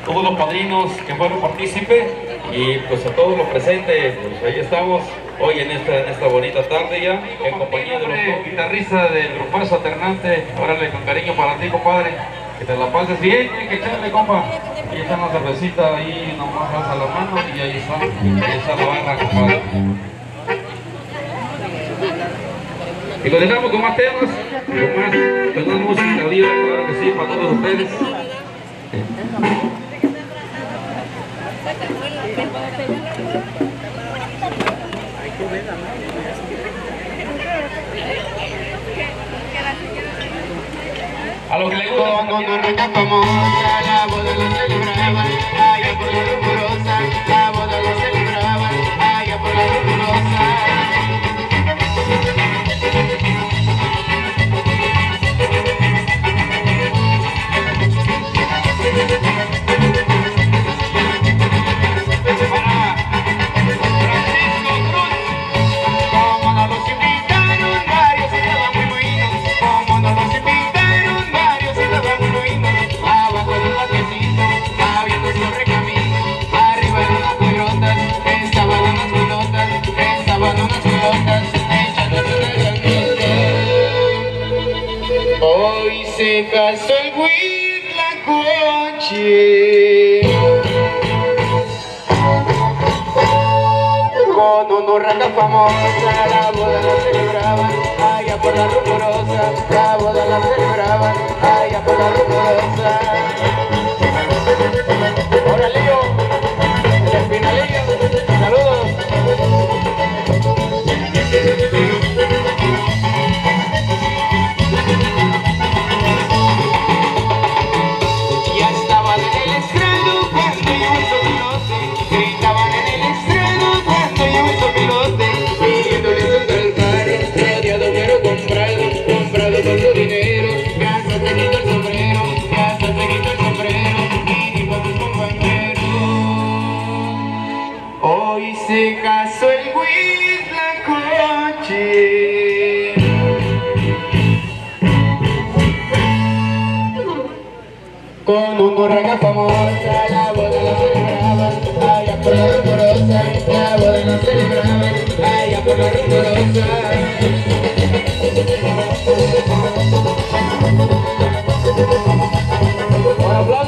Todos los padrinos que fueron partícipes y pues a todos los presentes, pues ahí estamos hoy en esta, en esta bonita tarde ya, en compañía de los dos guitarristas del grupazo alternante. Órale, con cariño para ti, compadre, que te la pases bien, que echarle, compa. Ahí está una cervecita, ahí nomás alza la mano y ahí está, ahí está la barra, compadre. Y lo dejamos con más temas, con más, con más música libre, claro que sí, para todos ustedes. lo que le gusta. Con corneta famosa, la boda la celebraban, allá por la rumorosa, la boda la celebraban, allá por la rumorosa. Hoy se casó el huitlacoche con honorata famosa, la boda la celebraban, allá por la rumorosa, la boda la celebraban, allá por la rumorosa. Ahora Leo, el finalillo, saludos. Con un borraga famosa, la boda la celebraban, allá por la rumorosa, la boda la celebraban, allá por la rumorosa. Ahora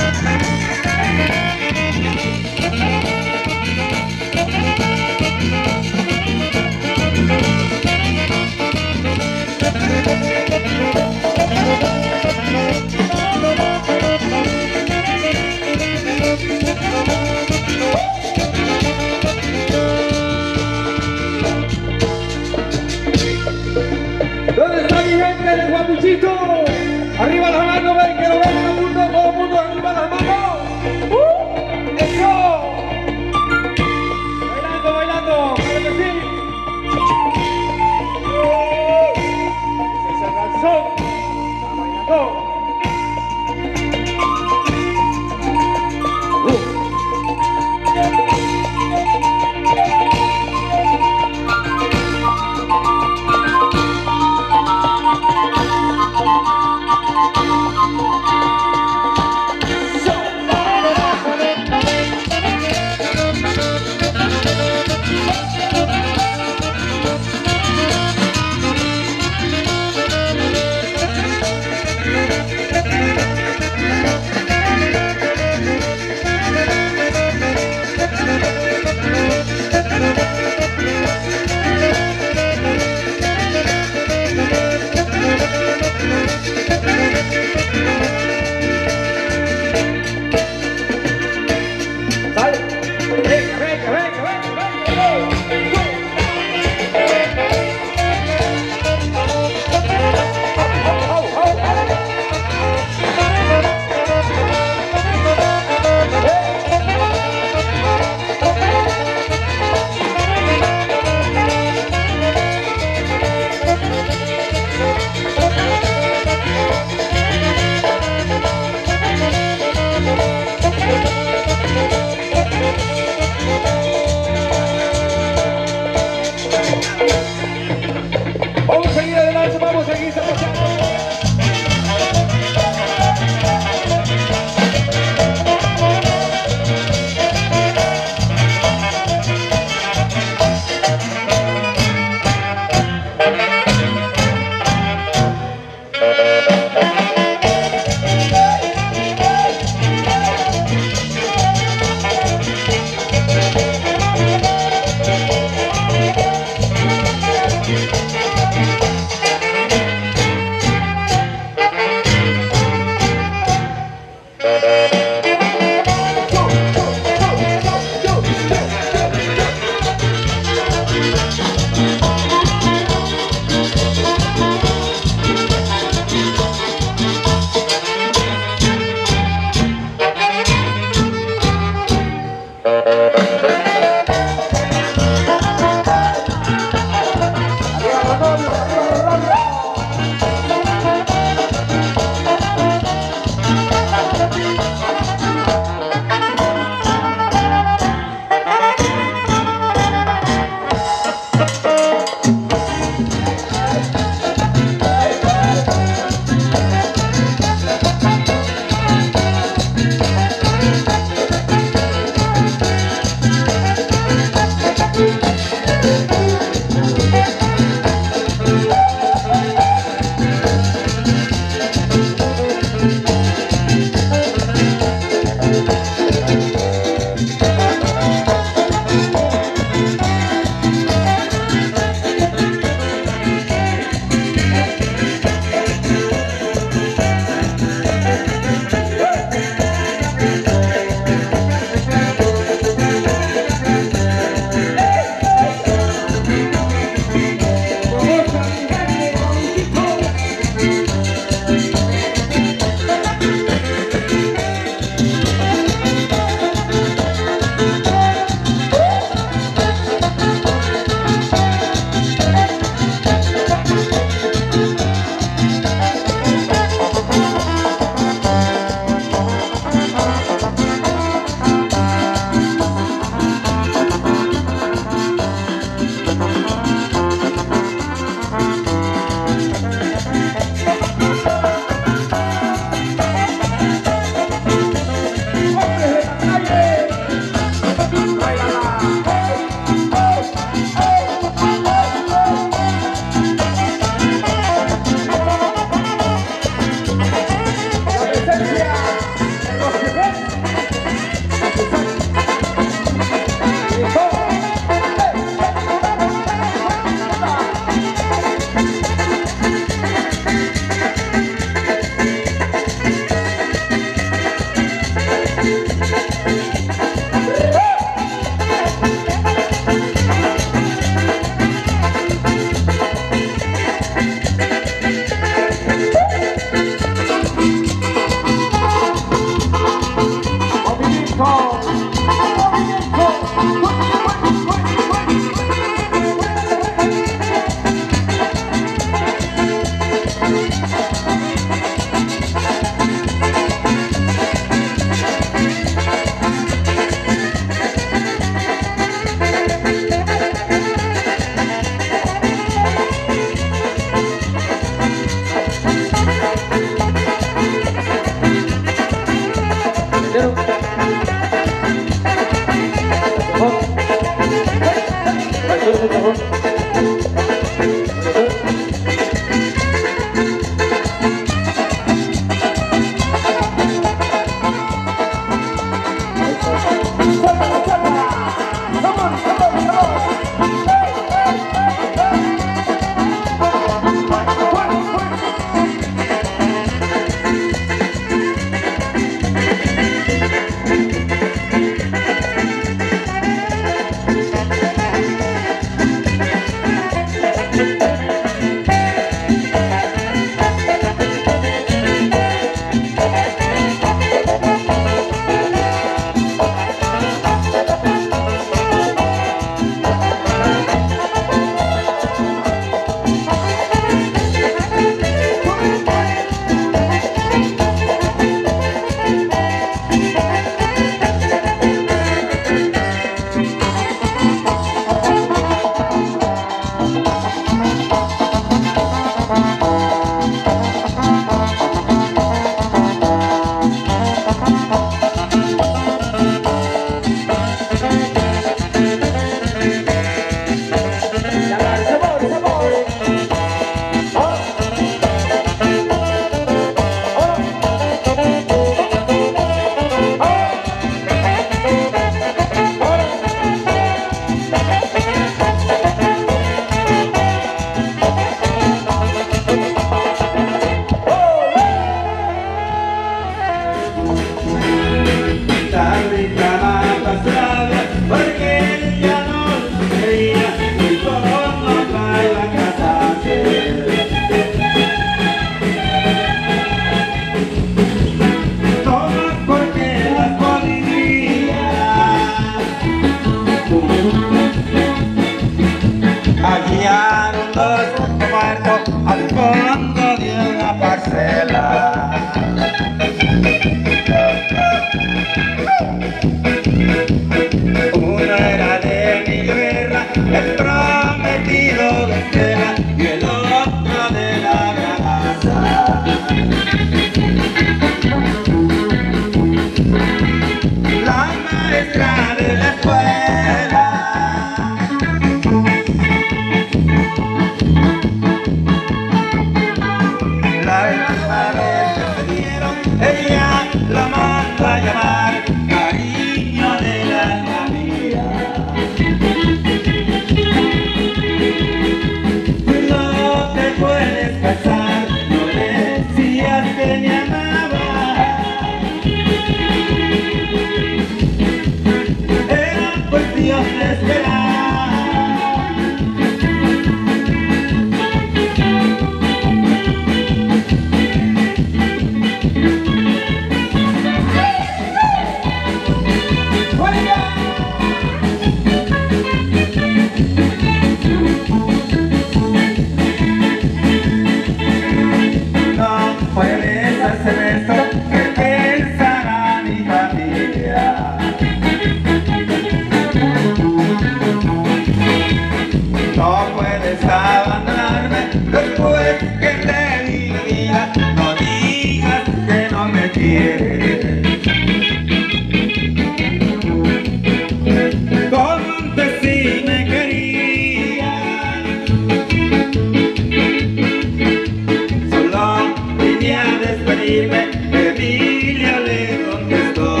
Me vi y le contestó.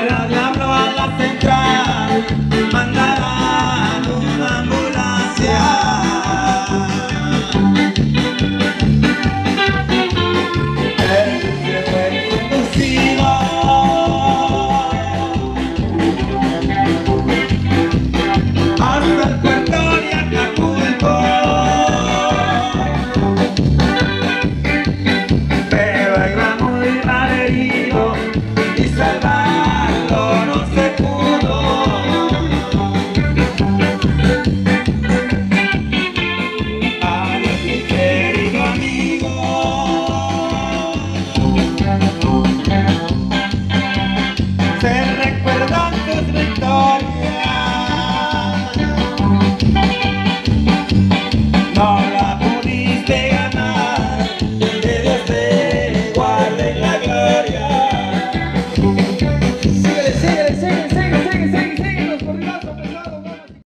Hola.